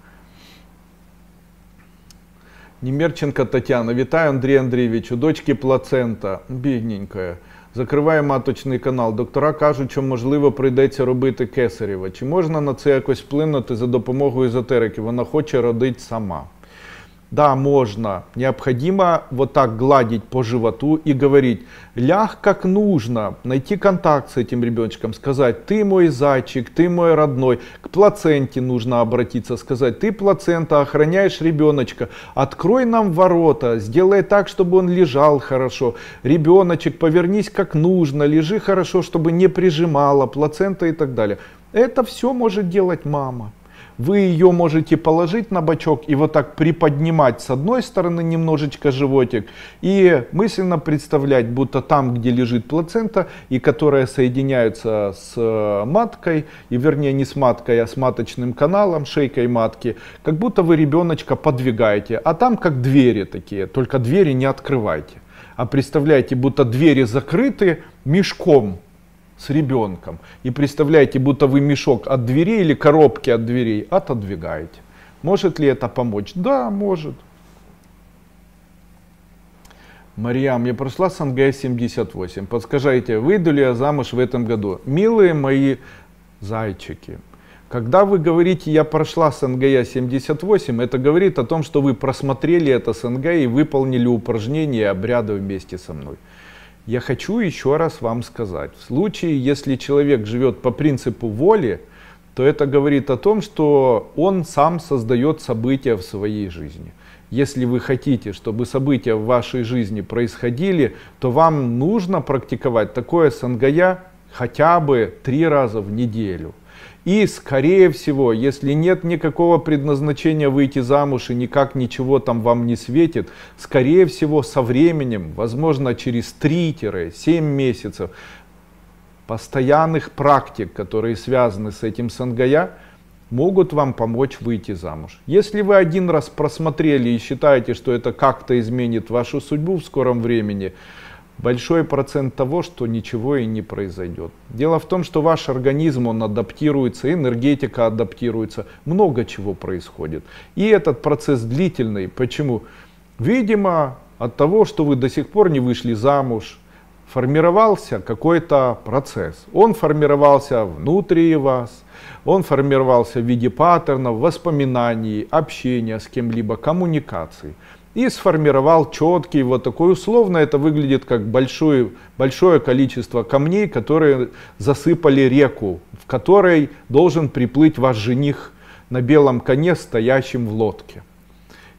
Немерченко Татьяна. Витаю, Андрей Андреевич. У дочки плацента. Бедненькая. Закриває маточний канал. Доктора кажуть, що можливо прийдеться робити кесарево. Чи можна на це якось вплинути за допомогою езотерики? Вона хоче родити сама. Да, можно. Необходимо вот так гладить по животу и говорить, ляг как нужно, найти контакт с этим ребеночком, сказать, ты мой зайчик, ты мой родной. К плаценте нужно обратиться, сказать, ты плацента, охраняешь ребеночка, открой нам ворота, сделай так, чтобы он лежал хорошо. Ребеночек, повернись как нужно, лежи хорошо, чтобы не прижимала плацента и так далее. Это все может делать мама. Вы ее можете положить на бочок и вот так приподнимать с одной стороны немножечко животик и мысленно представлять, будто там, где лежит плацента, и которая соединяется с маткой, и вернее не с маткой, а с маточным каналом, шейкой матки, как будто вы ребеночка подвигаете, а там как двери такие, только двери не открывайте, а представляете, будто двери закрыты мешком с ребенком. И представляете, будто вы мешок от дверей или коробки от дверей отодвигаете. Может ли это помочь? Да, может. Мариам, я прошла СНГ 78. Подскажите, выйду ли я замуж в этом году? Милые мои зайчики, когда вы говорите «я прошла СНГ 78», это говорит о том, что вы просмотрели это СНГ и выполнили упражнения и обряды вместе со мной. Я хочу еще раз вам сказать, в случае, если человек живет по принципу воли, то это говорит о том, что он сам создает события в своей жизни. Если вы хотите, чтобы события в вашей жизни происходили, то вам нужно практиковать такое сангая хотя бы 3 раза в неделю. И, скорее всего, если нет никакого предназначения выйти замуж и никак ничего там вам не светит, скорее всего, со временем, возможно, через 3-7 месяцев постоянных практик, которые связаны с этим сангая, могут вам помочь выйти замуж. Если вы один раз просмотрели и считаете, что это как-то изменит вашу судьбу в скором времени, большой процент того, что ничего и не произойдет. Дело в том, что ваш организм, он адаптируется, энергетика адаптируется, много чего происходит. И этот процесс длительный. Почему? Видимо, от того, что вы до сих пор не вышли замуж, формировался какой-то процесс. Он формировался внутри вас, он формировался в виде паттернов, воспоминаний, общения с кем-либо, коммуникаций. И сформировал четкий вот такой, условно это выглядит как большое количество камней, которые засыпали реку, в которой должен приплыть ваш жених на белом коне, стоящем в лодке.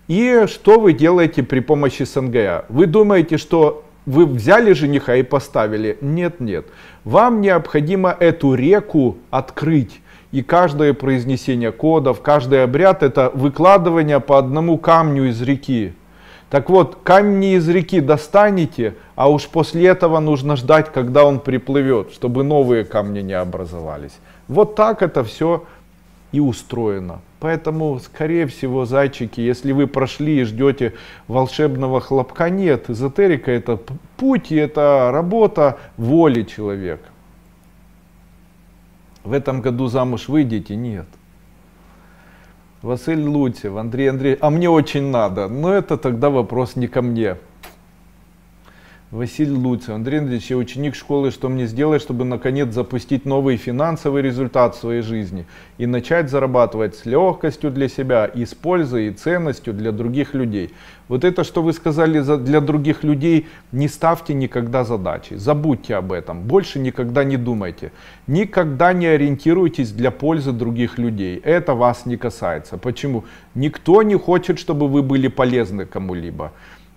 И что вы делаете при помощи СНГ? Вы думаете, что вы взяли жениха и поставили? Нет, нет. Вам необходимо эту реку открыть. И каждое произнесение кодов, каждый обряд — это выкладывание по одному камню из реки. Так вот, камни из реки достанете, а уж после этого нужно ждать, когда он приплывет, чтобы новые камни не образовались. Вот так это все и устроено. Поэтому, скорее всего, зайчики, если вы прошли и ждете волшебного хлопка, нет. Эзотерика — это путь, это работа воли человека. В этом году замуж выйдете? Нет. Василий Лутьев, Андрей Андреевич, а мне очень надо. Но это тогда вопрос не ко мне. Василий Лутьев, Андрей Андреевич, я ученик школы, что мне сделать, чтобы наконец запустить новый финансовый результат в своей жизни и начать зарабатывать с легкостью для себя, и с пользой, и ценностью для других людей? Вот это, что вы сказали для других людей, не ставьте никогда задачи, забудьте об этом, больше никогда не думайте, никогда не ориентируйтесь для пользы других людей, это вас не касается. Почему? Никто не хочет, чтобы вы были полезны кому-либо.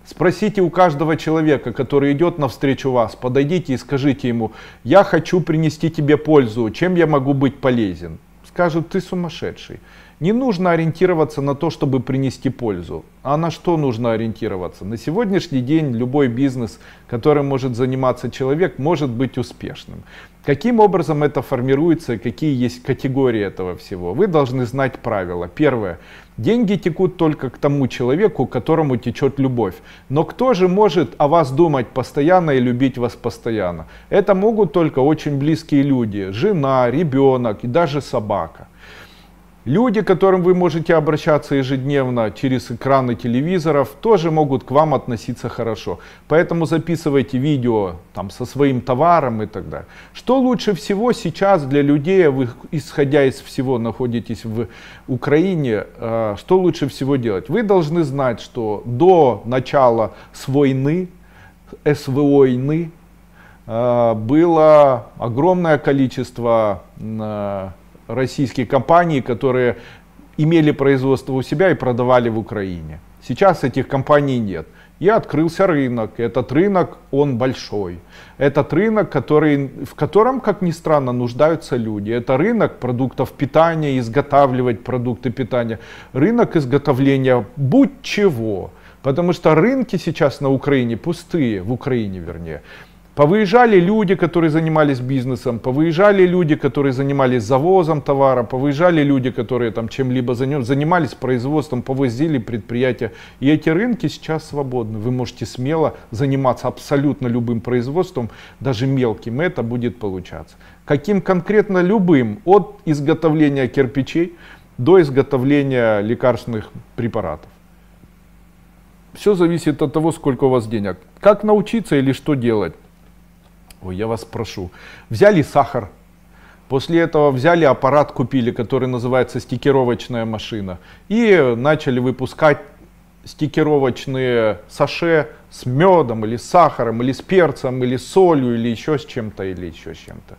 Спросите у каждого человека, который идет навстречу вас, подойдите и скажите ему: я хочу принести тебе пользу, чем я могу быть полезен? Скажут: ты сумасшедший. Не нужно ориентироваться на то, чтобы принести пользу. А на что нужно ориентироваться? На сегодняшний день любой бизнес, которым может заниматься человек, может быть успешным. Каким образом это формируется, какие есть категории этого всего? Вы должны знать правила. Первое. Деньги текут только к тому человеку, которому течет любовь. Но кто же может о вас думать постоянно и любить вас постоянно? Это могут только очень близкие люди. Жена, ребенок и даже собака. Люди, к которым вы можете обращаться ежедневно через экраны телевизоров, тоже могут к вам относиться хорошо. Поэтому записывайте видео там со своим товаром и так далее. Что лучше всего сейчас для людей, вы, исходя из всего, находитесь в Украине, что лучше всего делать? Вы должны знать, что до начала СВО-войны, было огромное количество российские компании, которые имели производство у себя и продавали в Украине. Сейчас этих компаний нет. И открылся рынок. Этот рынок, он большой. Этот рынок, в котором, как ни странно, нуждаются люди. Это рынок продуктов питания, изготавливать продукты питания. Рынок изготовления будь чего. Потому что рынки сейчас на Украине пустые, в Украине вернее. Повыезжали люди, которые занимались бизнесом, повыезжали люди, которые занимались завозом товара, повыезжали люди, которые там чем-либо занимались производством, повозили предприятия. И эти рынки сейчас свободны. Вы можете смело заниматься абсолютно любым производством, даже мелким, это будет получаться. Каким конкретно любым? От изготовления кирпичей до изготовления лекарственных препаратов. Все зависит от того, сколько у вас денег. Как научиться или что делать? Ой, я вас прошу. Взяли сахар, после этого взяли аппарат, купили, который называется стикеровочная машина, и начали выпускать стикеровочные саше с медом, или с сахаром, или с перцем, или с солью, или еще с чем-то, или еще с чем-то.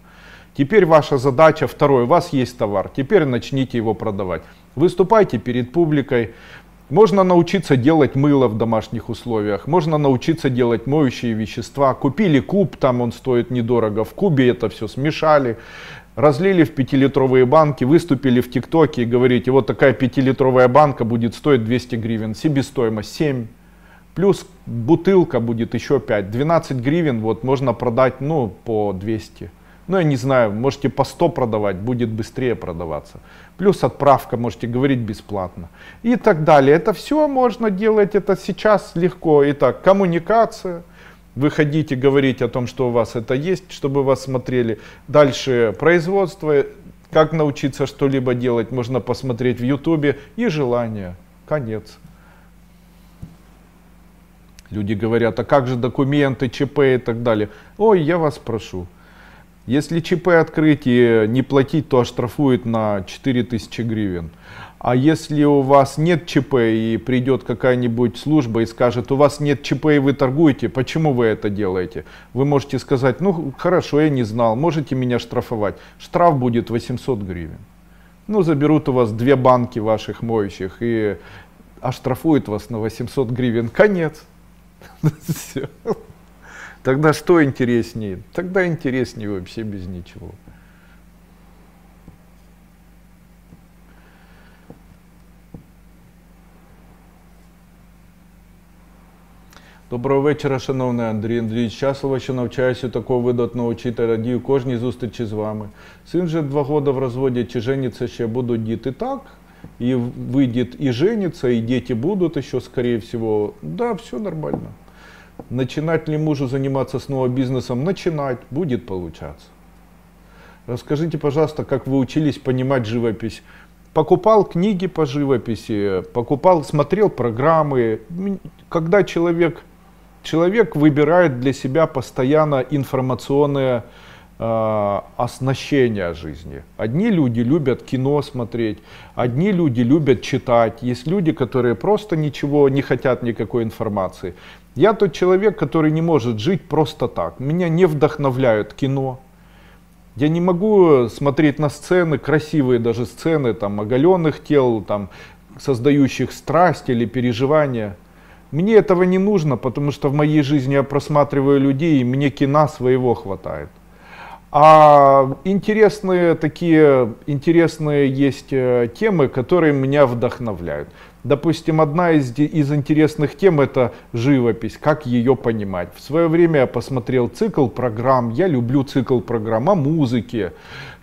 Теперь ваша задача, второе, у вас есть товар, теперь начните его продавать. Выступайте перед публикой. Можно научиться делать мыло в домашних условиях, можно научиться делать моющие вещества. Купили куб, там он стоит недорого, в кубе это все смешали, разлили в 5-литровые банки, выступили в ТикТоке и говорите: вот такая 5-литровая банка будет стоить 200 гривен, себестоимость 7, плюс бутылка будет еще 5, 12 гривен, вот можно продать, ну, по 200. Ну, я не знаю, можете по 100 продавать, будет быстрее продаваться. Плюс отправка, можете говорить бесплатно. И так далее. Это все можно делать, это сейчас легко. Итак, коммуникация. Вы хотите говорить о том, что у вас это есть, чтобы вас смотрели. Дальше производство. Как научиться что-либо делать, можно посмотреть в Ютубе. И желание. Конец. Люди говорят, а как же документы, ЧП и так далее. Ой, я вас прошу. Если ЧП открыть и не платить, то оштрафуют на 4000 гривен. А если у вас нет ЧП и придет какая-нибудь служба и скажет, у вас нет ЧП и вы торгуете, почему вы это делаете? Вы можете сказать, ну хорошо, я не знал, можете меня штрафовать. Штраф будет 800 гривен. Ну заберут у вас 2 банки ваших моющих и оштрафуют вас на 800 гривен. Конец. Все. Тогда что интереснее? Тогда интереснее вообще без ничего. Доброго вечора, шановний Андрій Андреевич. Щасливо, що навчаюся у такого видатного вчителя. Радію кожній зустрічі з вами. Син вже 2 года в розводі, чи жениться ще будуть діти? Так. И выйдет и женится, и дети будут еще, скорее всего. Да, все нормально. Начинать ли мужу заниматься снова бизнесом? Начинать, будет получаться. Расскажите, пожалуйста, как вы учились понимать живопись? Покупал книги по живописи, покупал, смотрел программы. Когда человек выбирает для себя постоянно информационное оснащения жизни. Одни люди любят кино смотреть, одни люди любят читать, есть люди, которые просто ничего не хотят, никакой информации. Я тот человек, который не может жить просто так. Меня не вдохновляют кино. Я не могу смотреть на сцены, красивые даже сцены, там, оголенных тел, там, создающих страсть или переживания. Мне этого не нужно, потому что в моей жизни я просматриваю людей, и мне кино своего хватает. А интересные есть темы, которые меня вдохновляют. Допустим, одна из интересных тем — это живопись, как ее понимать. В свое время я посмотрел цикл программ, я люблю цикл программ о музыке,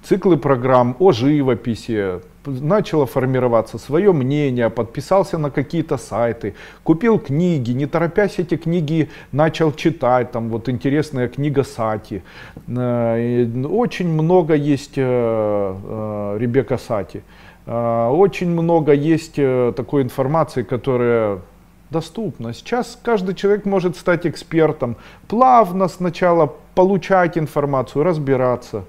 циклы программ о живописи. Начало формироваться свое мнение, подписался на какие-то сайты, купил книги, не торопясь эти книги начал читать, там вот интересная книга Сати. Очень много есть Ребекка Сати, очень много есть такой информации, которая доступна. Сейчас каждый человек может стать экспертом, плавно сначала получать информацию, разбираться.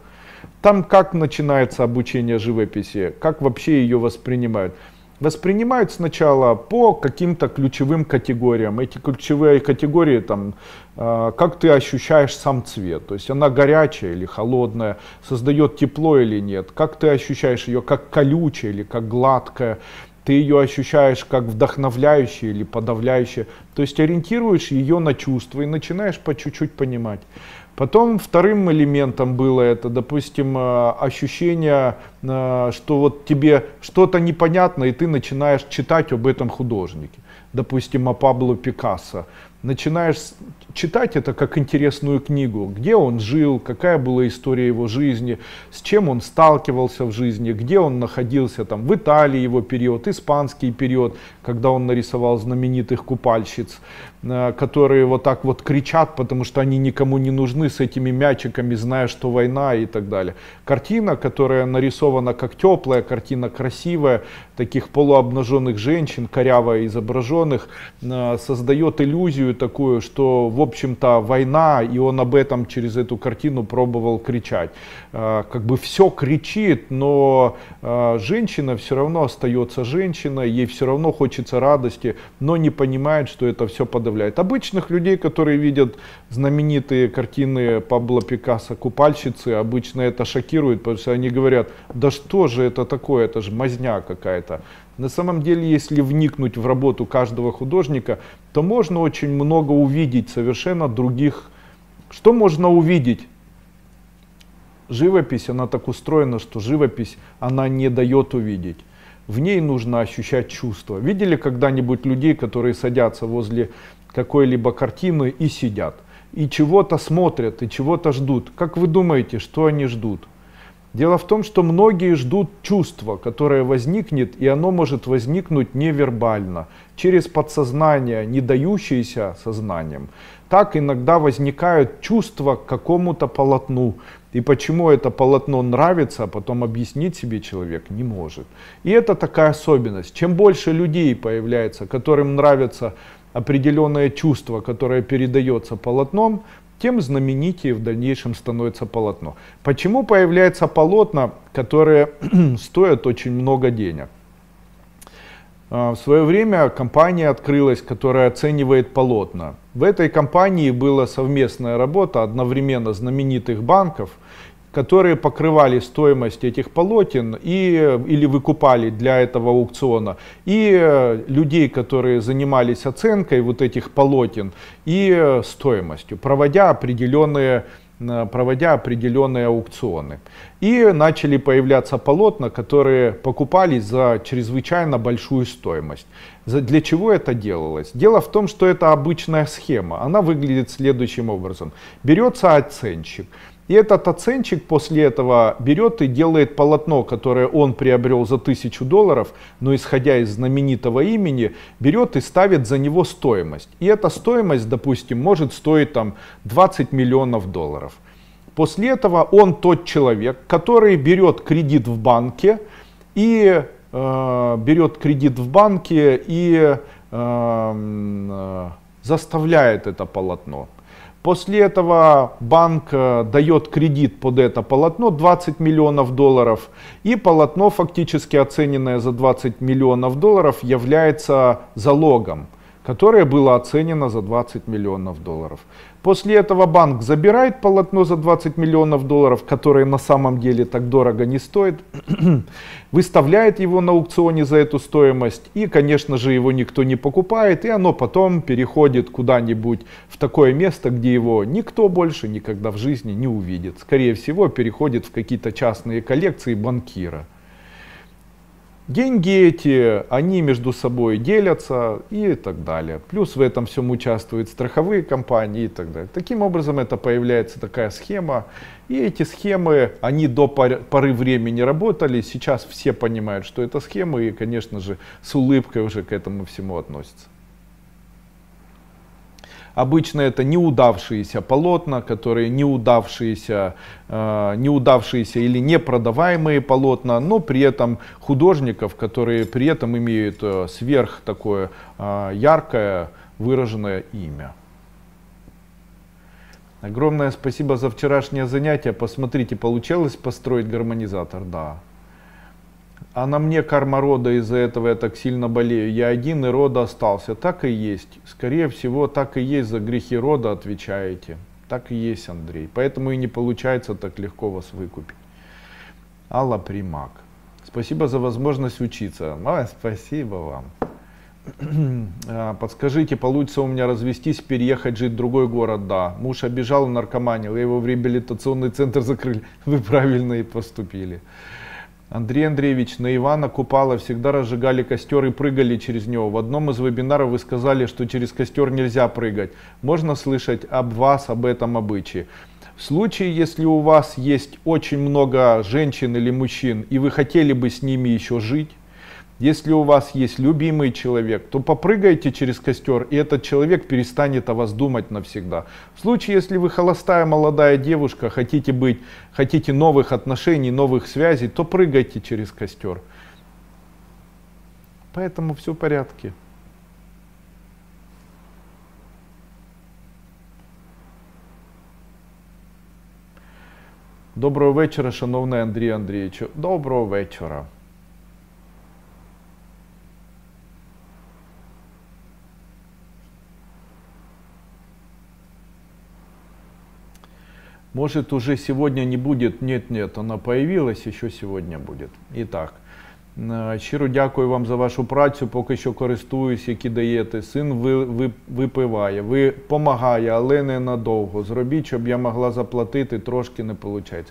Там как начинается обучение живописи, как вообще ее воспринимают? Воспринимают сначала по каким-то ключевым категориям. Эти ключевые категории, там, как ты ощущаешь сам цвет, то есть она горячая или холодная, создает тепло или нет, как ты ощущаешь ее, как колючая или как гладкая, ты ее ощущаешь как вдохновляющая или подавляющая, то есть ориентируешь ее на чувства и начинаешь по чуть-чуть понимать. Потом вторым элементом было это, допустим, ощущение, что вот тебе что-то непонятно, и ты начинаешь читать об этом художнике. Допустим, о Пабло Пикассо. Начинаешь читать это как интересную книгу, где он жил, какая была история его жизни, с чем он сталкивался в жизни, где он находился, там, в Италии его период, испанский период, когда он нарисовал знаменитых купальщиц, которые вот так вот кричат, потому что они никому не нужны с этими мячиками, зная, что война и так далее. Картина, которая нарисована как теплая, картина красивая, таких полуобнаженных женщин, коряво изображенных, создает иллюзию такую, что, в общем-то, война, и он об этом через эту картину пробовал кричать. Как бы все кричит, но женщина все равно остается женщиной, ей все равно хочется радости, но не понимает, что это все подавляет. Обычных людей, которые видят знаменитые картины Пабло Пикассо «Купальщицы», обычно это шокирует, потому что они говорят, да что же это такое, это же мазня какая-то. На самом деле, если вникнуть в работу каждого художника, то можно очень много увидеть совершенно других. Что можно увидеть? Живопись, она так устроена, что живопись, она не дает увидеть. В ней нужно ощущать чувства. Видели когда-нибудь людей, которые садятся возле какой-либо картины и сидят? и чего-то смотрят, и чего-то ждут. Как вы думаете, что они ждут? Дело в том, что многие ждут чувства, которое возникнет, и оно может возникнуть невербально, через подсознание, не дающееся сознанием. Так иногда возникают чувства к какому-то полотну. И почему это полотно нравится, а потом объяснить себе человек не может. И это такая особенность. Чем больше людей появляется, которым нравятся определенное чувство, которое передается полотном, тем знаменитее в дальнейшем становится полотно. Почему появляются полотна, которые стоят очень много денег? В свое время компания открылась, которая оценивает полотна. В этой компании была совместная работа одновременно знаменитых банков, которые покрывали стоимость этих полотен или выкупали для этого аукциона, и людей, которые занимались оценкой вот этих полотен и стоимостью, проводя определенные аукционы. И начали появляться полотна, которые покупались за чрезвычайно большую стоимость. Для чего это делалось? Дело в том, что это обычная схема. Она выглядит следующим образом. Берется оценщик. И этот оценщик после этого берет и делает полотно, которое он приобрел за $1000, но исходя из знаменитого имени, берет и ставит за него стоимость. И эта стоимость, допустим, может стоить там $20 миллионов. После этого он тот человек, который берет кредит в банке и заставляет это полотно. После этого банк дает кредит под это полотно $20 миллионов, и полотно, фактически оцененное за $20 миллионов, является залогом, которое было оценено за $20 миллионов. После этого банк забирает полотно за $20 миллионов, которое на самом деле так дорого не стоит, выставляет его на аукционе за эту стоимость, и, конечно же, его никто не покупает, и оно потом переходит куда-нибудь в такое место, где его никто больше никогда в жизни не увидит. Скорее всего, переходит в какие-то частные коллекции банкира. Деньги эти, они между собой делятся и так далее. Плюс в этом всем участвуют страховые компании и так далее. Таким образом, это появляется такая схема. И эти схемы, они до поры времени работали. Сейчас все понимают, что это схемы, и, конечно же, с улыбкой уже к этому всему относятся. Обычно это неудавшиеся полотна, которые неудавшиеся или непродаваемые полотна, но при этом художников, которые при этом имеют сверх такое яркое выраженное имя. Огромное спасибо за вчерашнее занятие. Посмотрите, получилось построить гармонизатор? Да. А на мне карма рода, из-за этого я так сильно болею. Я один, и рода остался. Так и есть. Скорее всего, так и есть, за грехи рода отвечаете. Так и есть, Андрей. Поэтому и не получается так легко вас выкупить. Алла Примак. Спасибо за возможность учиться. Ой, спасибо вам. Подскажите, получится у меня развестись, переехать, жить в другой город? Да. Муж обижал, наркоманил. Его в реабилитационный центр закрыли. Вы правильно и поступили. Андрей Андреевич, на Ивана Купала всегда разжигали костер и прыгали через него. В одном из вебинаров вы сказали, что через костер нельзя прыгать. Можно слышать об вас, об этом обычае? В случае, если у вас есть очень много женщин или мужчин, и вы хотели бы с ними еще жить, если у вас есть любимый человек, то попрыгайте через костер, и этот человек перестанет о вас думать навсегда. В случае, если вы холостая молодая девушка, хотите новых отношений, новых связей, то прыгайте через костер. Поэтому все в порядке. Доброго вечера, шановний Андрію Андрійовичу. Доброго вечора. Может, уже сегодня не будет? Нет, нет, она появилась, еще сегодня будет. Итак, Щиро дякую вам за вашу працю, поки що користуюсь, які даєте. Син випиває, ви помагає, але не надовго. Зробіть, щоб я могла заплатити, трошки не виходить.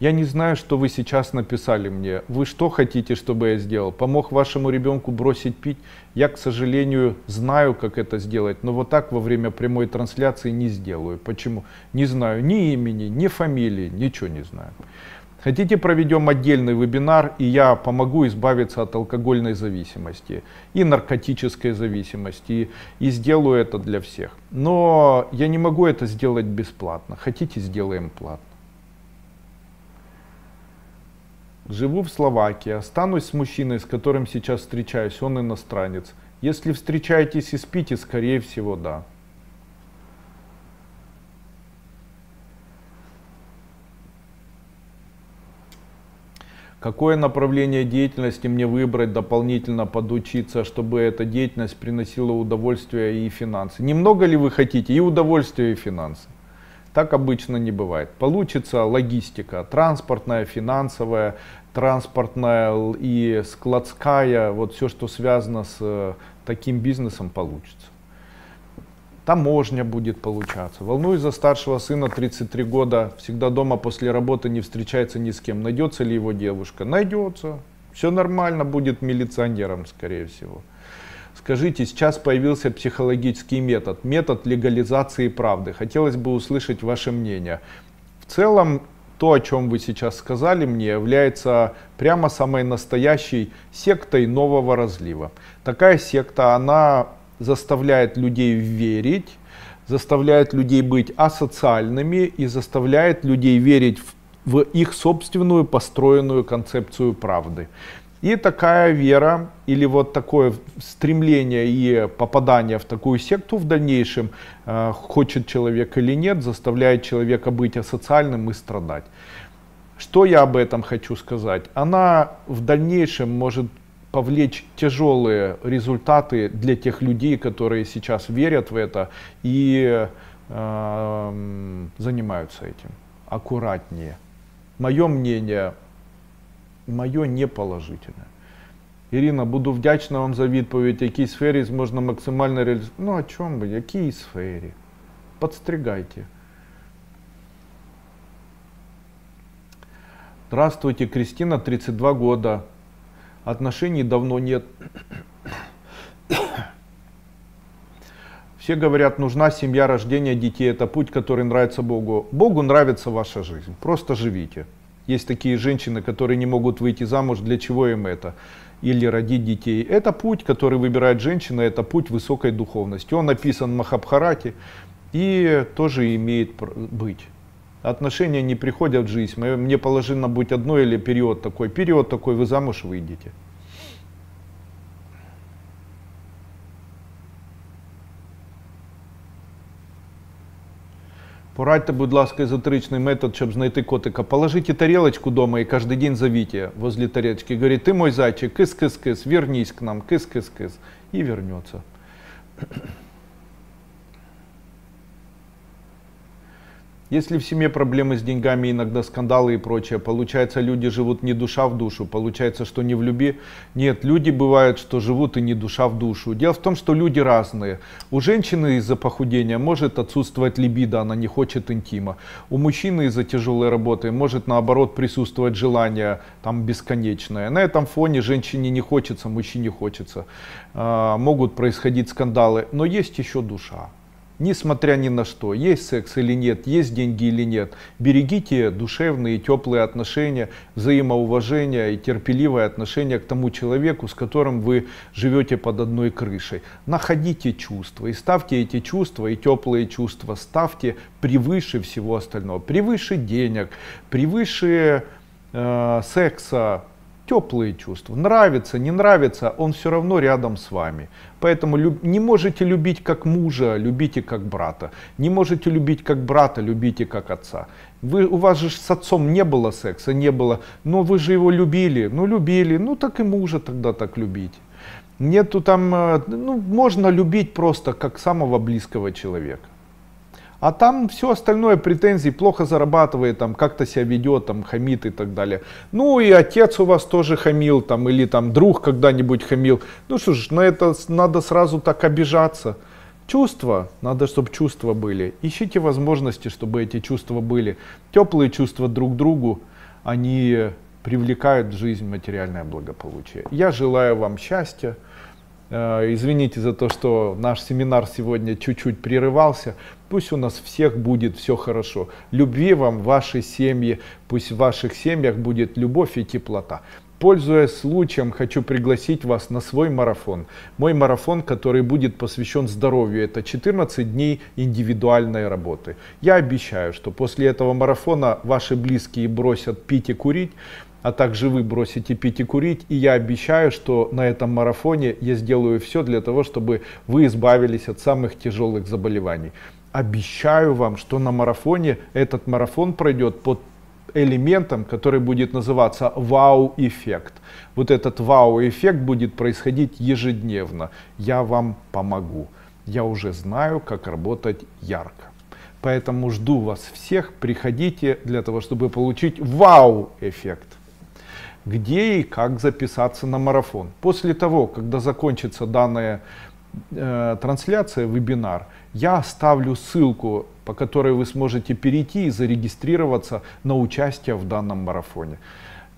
Я не знаю, что вы сейчас написали мне. Вы что хотите, чтобы я сделал? Помог вашему ребенку бросить пить? Я, к сожалению, знаю, как это сделать, но вот так во время прямой трансляции не сделаю. Почему? Не знаю ни имени, ни фамилии, ничего не знаю. Хотите, проведем отдельный вебинар, и я помогу избавиться от алкогольной зависимости и наркотической зависимости, и сделаю это для всех. Но я не могу это сделать бесплатно. Хотите, сделаем платно. Живу в Словакии, останусь с мужчиной, с которым сейчас встречаюсь, он иностранец. Если встречаетесь и спите, скорее всего, да. Какое направление деятельности мне выбрать, дополнительно подучиться, чтобы эта деятельность приносила удовольствие и финансы? Немного ли вы хотите? И удовольствие, и финансы. Так обычно не бывает. Получится логистика, транспортная, финансовая, транспортная и складская. Вот все, что связано с таким бизнесом, получится. Таможня будет получаться. Волнуюсь за старшего сына, 33 года, всегда дома после работы, не встречается ни с кем. Найдется ли его девушка? Найдется. Все нормально, будет милиционером, скорее всего. Скажите, сейчас появился психологический метод, метод легализации правды. Хотелось бы услышать ваше мнение. В целом, то, о чем вы сейчас сказали мне, является прямо самой настоящей сектой нового разлива. Такая секта, она заставляет людей верить, заставляет людей быть асоциальными и заставляет людей верить в их собственную построенную концепцию правды. И такая вера или вот такое стремление и попадание в такую секту в дальнейшем, хочет человек или нет, заставляет человека быть асоциальным и страдать. Что я об этом хочу сказать? Она в дальнейшем может повлечь тяжелые результаты для тех людей, которые сейчас верят в это и занимаются этим. Аккуратнее. Мое мнение, мое неположительное. Ирина, буду вдячна вам за відповідь, якій сфері можно максимально реализовать. Ну, о чем вы, якій сфері? Подстригайте. Здравствуйте, Кристина, 32 года. Отношений давно нет. Все говорят, нужна семья, рождение детей. Это путь, который нравится Богу. Богу нравится ваша жизнь. Просто живите. Есть такие женщины, которые не могут выйти замуж. Для чего им это? Или родить детей. Это путь, который выбирает женщина. Это путь высокой духовности. Он описан в Махабхарате и тоже имеет быть. Отношения не приходят в жизнь. Мне положено быть одно или период такой. Период такой, вы замуж выйдете. Порадьте, будь ласка, эзотеричный метод, чтобы найти котика. Положите тарелочку дома и каждый день зовите возле тарелочки. Говорит, ты мой зайчик, кыс-кыс-кыс, вернись к нам, кыс-кыс-кыс. И вернется. Если в семье проблемы с деньгами, иногда скандалы и прочее, получается, люди живут не душа в душу, получается, что не в любви. Нет, люди бывают, что живут и не душа в душу. Дело в том, что люди разные. У женщины из-за похудения может отсутствовать либидо, она не хочет интима. У мужчины из-за тяжелой работы может, наоборот, присутствовать желание там бесконечное. На этом фоне женщине не хочется, мужчине хочется. Могут происходить скандалы, но есть еще душа. Несмотря ни на что, есть секс или нет, есть деньги или нет, берегите душевные и теплые отношения, взаимоуважение и терпеливое отношение к тому человеку, с которым вы живете под одной крышей. Находите чувства и ставьте эти чувства, и теплые чувства ставьте превыше всего остального. Превыше денег, превыше секса. Теплые чувства. Нравится, не нравится, он все равно рядом с вами. Поэтому не можете любить как мужа, любите как брата. Не можете любить как брата, любите как отца. У вас же с отцом не было секса, не было. Но вы же его любили. Ну так и мужа тогда так любите. Нету там, ну можно любить просто как самого близкого человека. А там все остальное, претензии, плохо зарабатывает, там как-то себя ведет, там хамит и так далее. Ну и отец у вас тоже хамил, там, или там друг когда-нибудь хамил. Ну что ж, на это надо сразу так обижаться. Чувства, надо, чтобы чувства были. Ищите возможности, чтобы эти чувства были. Теплые чувства друг к другу, они привлекают в жизнь материальное благополучие. Я желаю вам счастья. Извините за то, что наш семинар сегодня чуть-чуть прерывался. Пусть у нас всех будет все хорошо. Любви вам, вашей семье, пусть в ваших семьях будет любовь и теплота. Пользуясь случаем, хочу пригласить вас на свой марафон. Мой марафон, который будет посвящен здоровью. Это 14 дней индивидуальной работы. Я обещаю, что после этого марафона ваши близкие бросят пить и курить, а также вы бросите пить и курить. И я обещаю, что на этом марафоне я сделаю все для того, чтобы вы избавились от самых тяжелых заболеваний. Обещаю вам, что на марафоне этот марафон пройдет под элементом, который будет называться вау-эффект. Вот этот вау-эффект будет происходить ежедневно. Я вам помогу. Я уже знаю, как работать ярко. Поэтому жду вас всех. Приходите для того, чтобы получить вау-эффект. Где и как записаться на марафон? После того, когда закончится данная трансляция, вебинар, я оставлю ссылку, по которой вы сможете перейти и зарегистрироваться на участие в данном марафоне.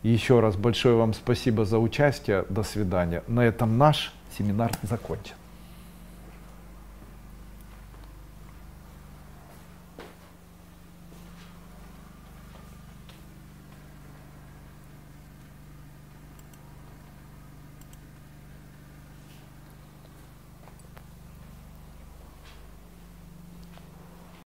Еще раз большое вам спасибо за участие. До свидания. На этом наш семинар закончен.